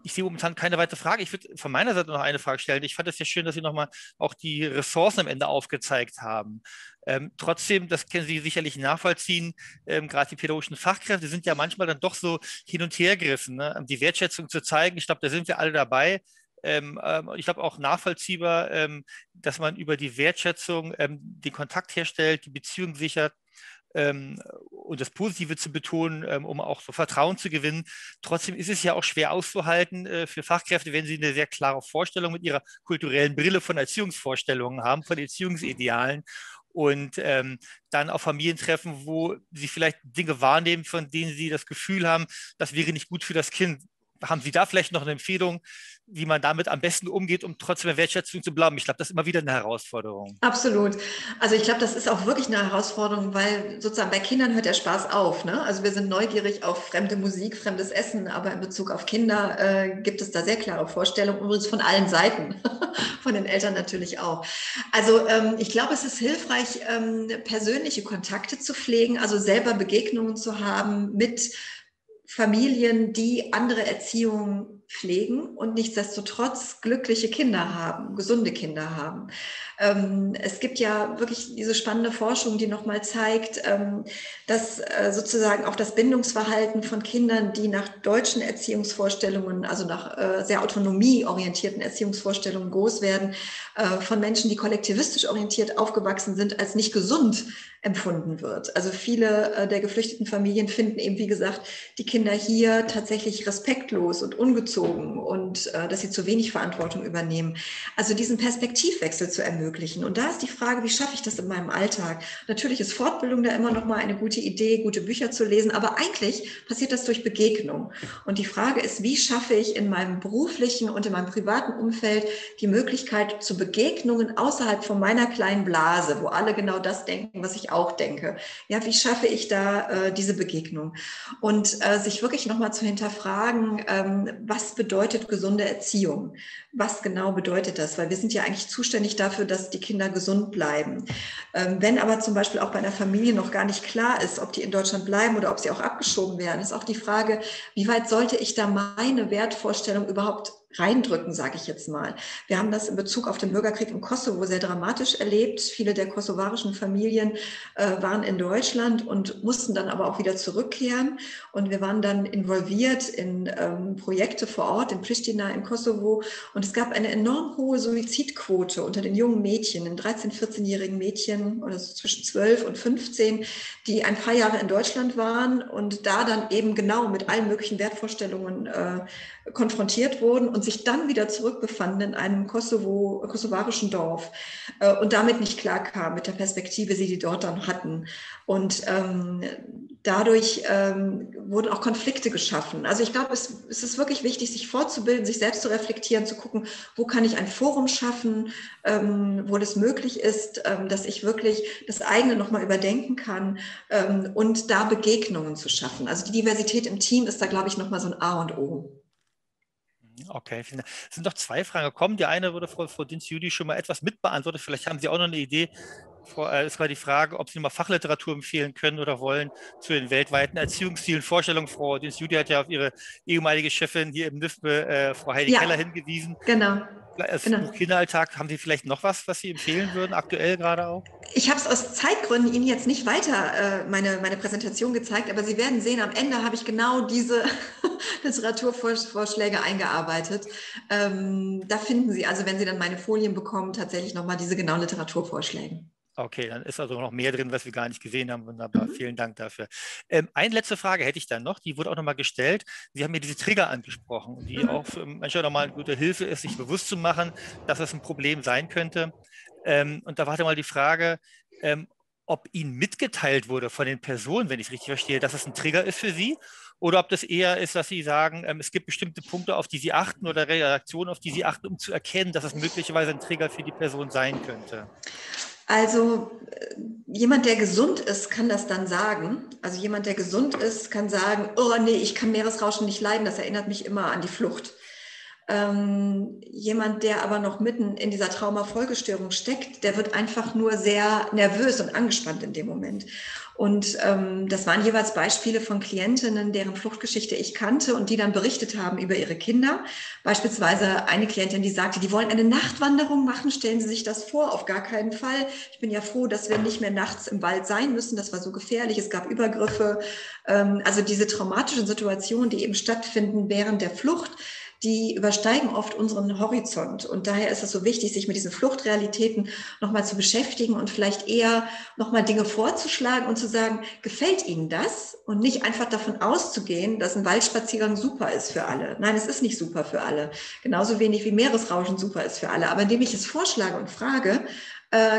Ich sehe momentan keine weitere Frage. Ich würde von meiner Seite noch eine Frage stellen. Ich fand es sehr schön, dass Sie nochmal auch die Ressourcen am Ende aufgezeigt haben. Ähm, trotzdem, das können Sie sicherlich nachvollziehen, ähm, gerade die pädagogischen Fachkräfte sind ja manchmal dann doch so hin und her gerissen, ne? Die Wertschätzung zu zeigen. Ich glaube, da sind wir alle dabei. Ähm, ähm, ich glaube auch nachvollziehbar, ähm, dass man über die Wertschätzung ähm, den Kontakt herstellt, die Beziehung sichert. Ähm, und das Positive zu betonen, ähm, um auch so Vertrauen zu gewinnen. Trotzdem ist es ja auch schwer auszuhalten äh, für Fachkräfte, wenn sie eine sehr klare Vorstellung mit ihrer kulturellen Brille von Erziehungsvorstellungen haben, von Erziehungsidealen, und ähm, dann auf Familien treffen, wo sie vielleicht Dinge wahrnehmen, von denen sie das Gefühl haben, das wäre nicht gut für das Kind. Haben Sie da vielleicht noch eine Empfehlung, wie man damit am besten umgeht, um trotzdem in Wertschätzung zu bleiben? Ich glaube, das ist immer wieder eine Herausforderung. Absolut. Also ich glaube, das ist auch wirklich eine Herausforderung, weil sozusagen bei Kindern hört der Spaß auf, ne? Also wir sind neugierig auf fremde Musik, fremdes Essen, aber in Bezug auf Kinder äh, gibt es da sehr klare Vorstellungen, übrigens von allen Seiten, von den Eltern natürlich auch. Also ähm, ich glaube, es ist hilfreich, ähm, persönliche Kontakte zu pflegen, also selber Begegnungen zu haben mit Familien, die andere Erziehungen pflegen und nichtsdestotrotz glückliche Kinder haben, gesunde Kinder haben. Ähm, es gibt ja wirklich diese spannende Forschung, die nochmal zeigt, ähm, dass äh, sozusagen auch das Bindungsverhalten von Kindern, die nach deutschen Erziehungsvorstellungen, also nach äh, sehr autonomieorientierten Erziehungsvorstellungen groß werden, äh, von Menschen, die kollektivistisch orientiert aufgewachsen sind, als nicht gesund empfunden wird. Also viele äh, der geflüchteten Familien finden eben, wie gesagt, die Kinder hier tatsächlich respektlos und ungezogen und äh, dass sie zu wenig Verantwortung übernehmen. Also diesen Perspektivwechsel zu ermöglichen, ermöglichen. Und da ist die Frage, wie schaffe ich das in meinem Alltag? Natürlich ist Fortbildung da immer noch mal eine gute Idee, gute Bücher zu lesen, aber eigentlich passiert das durch Begegnung. Und die Frage ist, wie schaffe ich in meinem beruflichen und in meinem privaten Umfeld die Möglichkeit zu Begegnungen außerhalb von meiner kleinen Blase, wo alle genau das denken, was ich auch denke. Ja, wie schaffe ich da äh, diese Begegnung? Und äh, sich wirklich noch mal zu hinterfragen, ähm, was bedeutet gesunde Erziehung? Was genau bedeutet das? Weil wir sind ja eigentlich zuständig dafür, dass die Kinder gesund bleiben. Ähm, wenn aber zum Beispiel auch bei einer Familie noch gar nicht klar ist, ob die in Deutschland bleiben oder ob sie auch abgeschoben werden, ist auch die Frage, wie weit sollte ich da meine Wertvorstellung überhaupt reindrücken, sage ich jetzt mal. Wir haben das in Bezug auf den Bürgerkrieg im Kosovo sehr dramatisch erlebt. Viele der kosovarischen Familien äh, waren in Deutschland und mussten dann aber auch wieder zurückkehren. Und wir waren dann involviert in ähm, Projekte vor Ort, in Pristina, im Kosovo. Und es gab eine enorm hohe Suizidquote unter den jungen Mädchen, den dreizehn-, vierzehnjährigen Mädchen oder so zwischen zwölf und fünfzehn, die ein paar Jahre in Deutschland waren und da dann eben genau mit allen möglichen Wertvorstellungen äh, konfrontiert wurden und sich dann wieder zurückbefanden in einem Kosovo, kosovarischen Dorf äh, und damit nicht klarkam mit der Perspektive, die die dort dann hatten. Und ähm, dadurch ähm, wurden auch Konflikte geschaffen. Also ich glaube, es, es ist wirklich wichtig, sich fortzubilden, sich selbst zu reflektieren, zu gucken, wo kann ich ein Forum schaffen, ähm, wo das möglich ist, ähm, dass ich wirklich das eigene nochmal überdenken kann ähm, und da Begegnungen zu schaffen. Also die Diversität im Team ist da, glaube ich, nochmal so ein A und O. Okay, vielen Dank. Es sind noch zwei Fragen gekommen. Die eine wurde Frau, Frau Dinz-Jüdi schon mal etwas mitbeantwortet. Vielleicht haben Sie auch noch eine Idee. Es war die Frage, ob Sie mal Fachliteratur empfehlen können oder wollen zu den weltweiten Erziehungszielen, Vorstellungen. Frau Dinz-Jüdi hat ja auf ihre ehemalige Chefin hier im N I F B E, äh, Frau Heidi ja, Keller, hingewiesen. Genau. Als genau. Kinderalltag, haben Sie vielleicht noch was, was Sie empfehlen würden, aktuell gerade auch? Ich habe es aus Zeitgründen Ihnen jetzt nicht weiter äh, meine, meine Präsentation gezeigt, aber Sie werden sehen, am Ende habe ich genau diese Literaturvorschläge eingearbeitet. Ähm, da finden Sie, also wenn Sie dann meine Folien bekommen, tatsächlich nochmal diese genauen Literaturvorschläge. Okay, dann ist also noch mehr drin, was wir gar nicht gesehen haben. Wunderbar, mhm. Vielen Dank dafür. Ähm, eine letzte Frage hätte ich dann noch, die wurde auch nochmal gestellt. Sie haben mir diese Trigger angesprochen, die mhm. auch für manche nochmal eine gute Hilfe ist, sich bewusst zu machen, dass das ein Problem sein könnte. Ähm, und da war dann mal die Frage, ähm, ob Ihnen mitgeteilt wurde von den Personen, wenn ich es richtig verstehe, dass es ein Trigger ist für Sie. Oder ob das eher ist, dass Sie sagen, es gibt bestimmte Punkte, auf die Sie achten oder Reaktionen, auf die Sie achten, um zu erkennen, dass es möglicherweise ein Trigger für die Person sein könnte. Also jemand, der gesund ist, kann das dann sagen. Also jemand, der gesund ist, kann sagen, oh nee, ich kann Meeresrauschen nicht leiden, das erinnert mich immer an die Flucht. Ähm, jemand, der aber noch mitten in dieser Traumafolgestörung steckt, der wird einfach nur sehr nervös und angespannt in dem Moment. Und ähm, das waren jeweils Beispiele von Klientinnen, deren Fluchtgeschichte ich kannte und die dann berichtet haben über ihre Kinder. Beispielsweise eine Klientin, die sagte, die wollen eine Nachtwanderung machen, stellen Sie sich das vor, auf gar keinen Fall. Ich bin ja froh, dass wir nicht mehr nachts im Wald sein müssen, das war so gefährlich, es gab Übergriffe. Ähm, also diese traumatischen Situationen, die eben stattfinden während der Flucht, die übersteigen oft unseren Horizont. Und daher ist es so wichtig, sich mit diesen Fluchtrealitäten nochmal zu beschäftigen und vielleicht eher nochmal Dinge vorzuschlagen und zu sagen, gefällt Ihnen das? Und nicht einfach davon auszugehen, dass ein Waldspaziergang super ist für alle. Nein, es ist nicht super für alle. Genauso wenig wie Meeresrauschen super ist für alle. Aber indem ich es vorschlage und frage,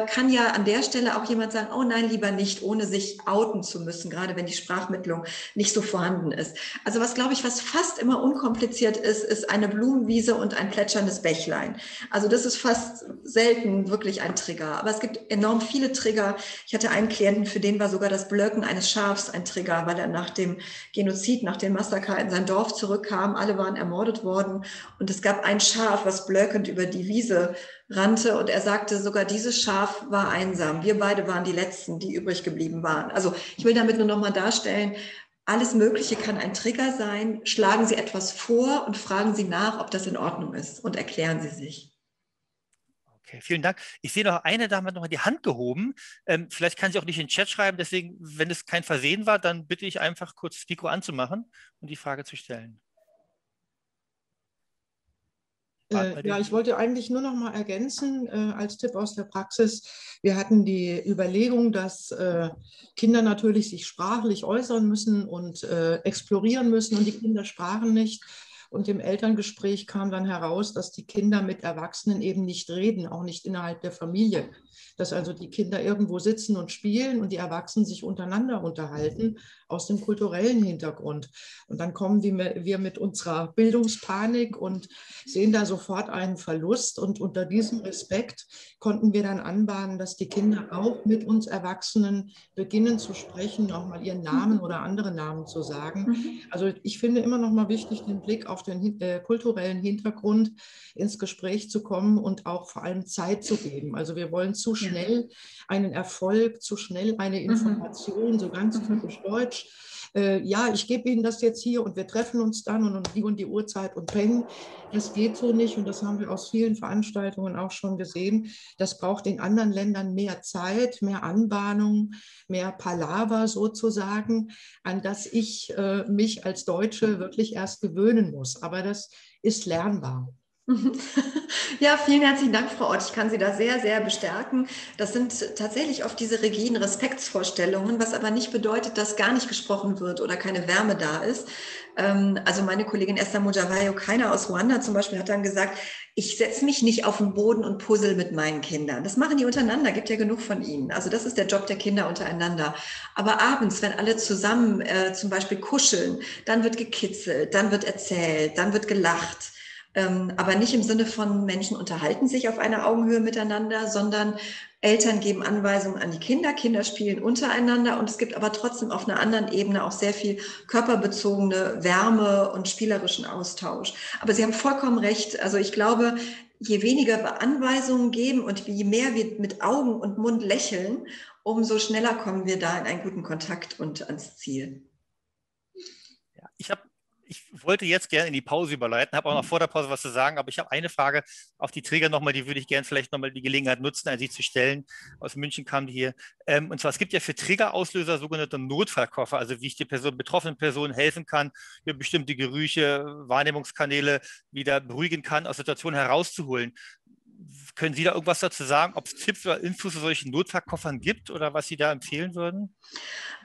kann ja an der Stelle auch jemand sagen, oh nein, lieber nicht, ohne sich outen zu müssen, gerade wenn die Sprachmittlung nicht so vorhanden ist. Also was, glaube ich, was fast immer unkompliziert ist, ist eine Blumenwiese und ein plätscherndes Bächlein. Also das ist fast selten wirklich ein Trigger. Aber es gibt enorm viele Trigger. Ich hatte einen Klienten, für den war sogar das Blöken eines Schafs ein Trigger, weil er nach dem Genozid, nach dem Massaker in sein Dorf zurückkam. Alle waren ermordet worden und es gab ein Schaf, was blökend über die Wiese rannte und er sagte, sogar dieses Schaf war einsam. Wir beide waren die Letzten, die übrig geblieben waren. Also ich will damit nur noch mal darstellen, alles Mögliche kann ein Trigger sein. Schlagen Sie etwas vor und fragen Sie nach, ob das in Ordnung ist und erklären Sie sich. Okay, vielen Dank. Ich sehe noch eine Dame hat noch mal die Hand gehoben. Ähm, vielleicht kann sie auch nicht in den Chat schreiben, deswegen, wenn es kein Versehen war, dann bitte ich einfach kurz das Mikro anzumachen und die Frage zu stellen. Äh, ja, ich wollte eigentlich nur noch mal ergänzen, äh, als Tipp aus der Praxis. Wir hatten die Überlegung, dass äh, Kinder natürlich sich sprachlich äußern müssen und äh, explorieren müssen und die Kinder sprachen nicht. Und im Elterngespräch kam dann heraus, dass die Kinder mit Erwachsenen eben nicht reden, auch nicht innerhalb der Familie. Dass also die Kinder irgendwo sitzen und spielen und die Erwachsenen sich untereinander unterhalten, aus dem kulturellen Hintergrund. Und dann kommen wir mit unserer Bildungspanik und sehen da sofort einen Verlust. Und unter diesem Respekt konnten wir dann anbahnen, dass die Kinder auch mit uns Erwachsenen beginnen zu sprechen, auch mal ihren Namen oder andere Namen zu sagen. Also ich finde immer noch mal wichtig, den Blick auf den äh, kulturellen Hintergrund ins Gespräch zu kommen und auch vor allem Zeit zu geben. Also wir wollen zu schnell einen Erfolg, zu schnell eine Information, so ganz typisch deutsch. Äh, ja, ich gebe Ihnen das jetzt hier und wir treffen uns dann und um die und die Uhrzeit und peng. Das geht so nicht und das haben wir aus vielen Veranstaltungen auch schon gesehen. Das braucht in anderen Ländern mehr Zeit, mehr Anbahnung, mehr Palaver sozusagen, an das ich äh, mich als Deutsche wirklich erst gewöhnen muss. Aber das ist lernbar. Ja, vielen herzlichen Dank, Frau Ott. Ich kann Sie da sehr, sehr bestärken. Das sind tatsächlich oft diese rigiden Respektsvorstellungen, was aber nicht bedeutet, dass gar nicht gesprochen wird oder keine Wärme da ist. Also meine Kollegin Esther Mujavayo, keiner aus Ruanda zum Beispiel, hat dann gesagt, ich setze mich nicht auf den Boden und puzzle mit meinen Kindern. Das machen die untereinander, gibt ja genug von ihnen. Also das ist der Job der Kinder untereinander. Aber abends, wenn alle zusammen äh, zum Beispiel kuscheln, dann wird gekitzelt, dann wird erzählt, dann wird gelacht. Aber nicht im Sinne von Menschen unterhalten sich auf einer Augenhöhe miteinander, sondern Eltern geben Anweisungen an die Kinder, Kinder spielen untereinander und es gibt aber trotzdem auf einer anderen Ebene auch sehr viel körperbezogene Wärme und spielerischen Austausch. Aber Sie haben vollkommen recht. Also ich glaube, je weniger Anweisungen geben und je mehr wir mit Augen und Mund lächeln, umso schneller kommen wir da in einen guten Kontakt und ans Ziel. Ja, ich habe Ich wollte jetzt gerne in die Pause überleiten, habe auch noch vor der Pause was zu sagen, aber ich habe eine Frage auf die Träger nochmal, die würde ich gerne vielleicht nochmal die Gelegenheit nutzen, an Sie zu stellen. Aus München kamen die hier. Und zwar, es gibt ja für Triggerauslöser sogenannte Notfallkoffer, also wie ich der Person, betroffenen Person helfen kann, über bestimmte Gerüche, Wahrnehmungskanäle wieder beruhigen kann, aus Situationen herauszuholen. Können Sie da irgendwas dazu sagen, ob es Tipps oder Infos zu solchen Notfallkoffern gibt oder was Sie da empfehlen würden?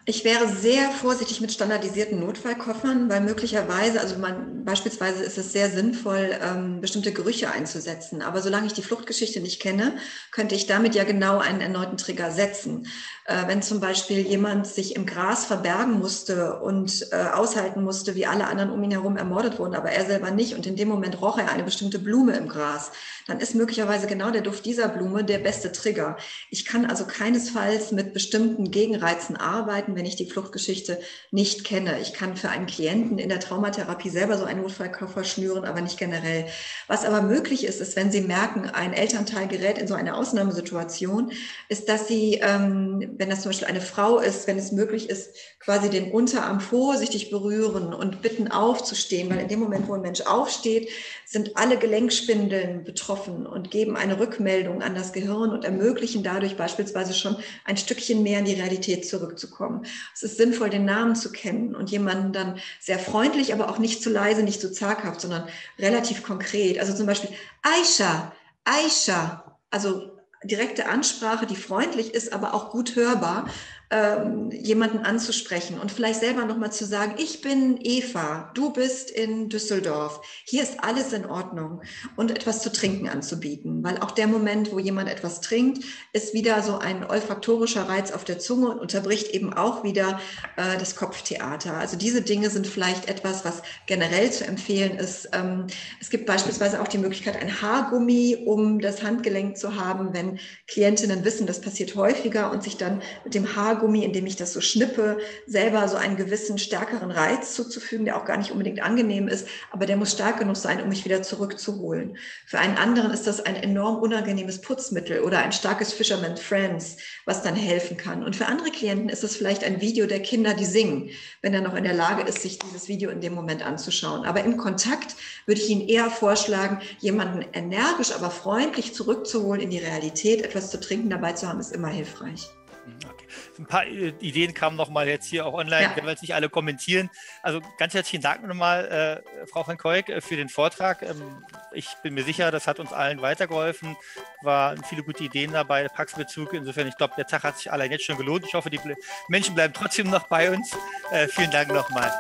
Ich wäre sehr vorsichtig mit standardisierten Notfallkoffern, weil möglicherweise, also man, beispielsweise ist es sehr sinnvoll, ähm, bestimmte Gerüche einzusetzen. Aber solange ich die Fluchtgeschichte nicht kenne, könnte ich damit ja genau einen erneuten Trigger setzen. Äh, wenn zum Beispiel jemand sich im Gras verbergen musste und äh, aushalten musste, wie alle anderen um ihn herum ermordet wurden, aber er selber nicht und in dem Moment roch er eine bestimmte Blume im Gras, dann ist möglicherweise genau der Duft dieser Blume der beste Trigger. Ich kann also keinesfalls mit bestimmten Gegenreizen arbeiten, wenn ich die Fluchtgeschichte nicht kenne. Ich kann für einen Klienten in der Traumatherapie selber so einen Notfallkoffer schnüren, aber nicht generell. Was aber möglich ist, ist, wenn Sie merken, ein Elternteil gerät in so eine Ausnahmesituation, ist, dass Sie, ähm, wenn das zum Beispiel eine Frau ist, wenn es möglich ist, quasi den Unterarm vorsichtig berühren und bitten aufzustehen, weil in dem Moment, wo ein Mensch aufsteht, sind alle Gelenkspindeln betroffen und geben eine Rückmeldung an das Gehirn und ermöglichen dadurch beispielsweise schon ein Stückchen mehr in die Realität zurückzukommen. Es ist sinnvoll, den Namen zu kennen und jemanden dann sehr freundlich, aber auch nicht zu leise, nicht zu zaghaft, sondern relativ konkret. Also zum Beispiel Aisha, Aisha, also direkte Ansprache, die freundlich ist, aber auch gut hörbar, ähm, jemanden anzusprechen und vielleicht selber nochmal zu sagen, ich bin Eva, du bist in Düsseldorf, hier ist alles in Ordnung und etwas zu trinken anzubieten, weil auch der Moment, wo jemand etwas trinkt, ist wieder so ein olfaktorischer Reiz auf der Zunge und unterbricht eben auch wieder äh, das Kopftheater. Also diese Dinge sind vielleicht etwas, was generell zu empfehlen ist. Ähm, es gibt beispielsweise auch die Möglichkeit, ein Haargummi um das Handgelenk zu haben, wenn Klientinnen wissen, das passiert häufiger und sich dann mit dem Haargummi, indem ich das so schnippe, selber so einen gewissen stärkeren Reiz zuzufügen, der auch gar nicht unbedingt angenehm ist, aber der muss stark genug sein, um mich wieder zurückzuholen. Für einen anderen ist das ein enorm unangenehmes Putzmittel oder ein starkes Fisherman Friends, was dann helfen kann. Und für andere Klienten ist es vielleicht ein Video der Kinder, die singen, wenn er noch in der Lage ist, sich dieses Video in dem Moment anzuschauen. Aber im Kontakt würde ich Ihnen eher vorschlagen, jemanden energisch, aber freundlich zurückzuholen in die Realität. Etwas zu trinken dabei zu haben, ist immer hilfreich. Okay. Ein paar Ideen kamen nochmal jetzt hier auch online, ja. Werden wir jetzt nicht alle kommentieren. Also ganz herzlichen Dank nochmal, äh, Frau van Keuk, für den Vortrag. Ähm, ich bin mir sicher, das hat uns allen weitergeholfen. Waren viele gute Ideen dabei, Praxisbezug. Insofern, ich glaube, der Tag hat sich allein jetzt schon gelohnt. Ich hoffe, die Menschen bleiben trotzdem noch bei uns. Äh, vielen Dank nochmal.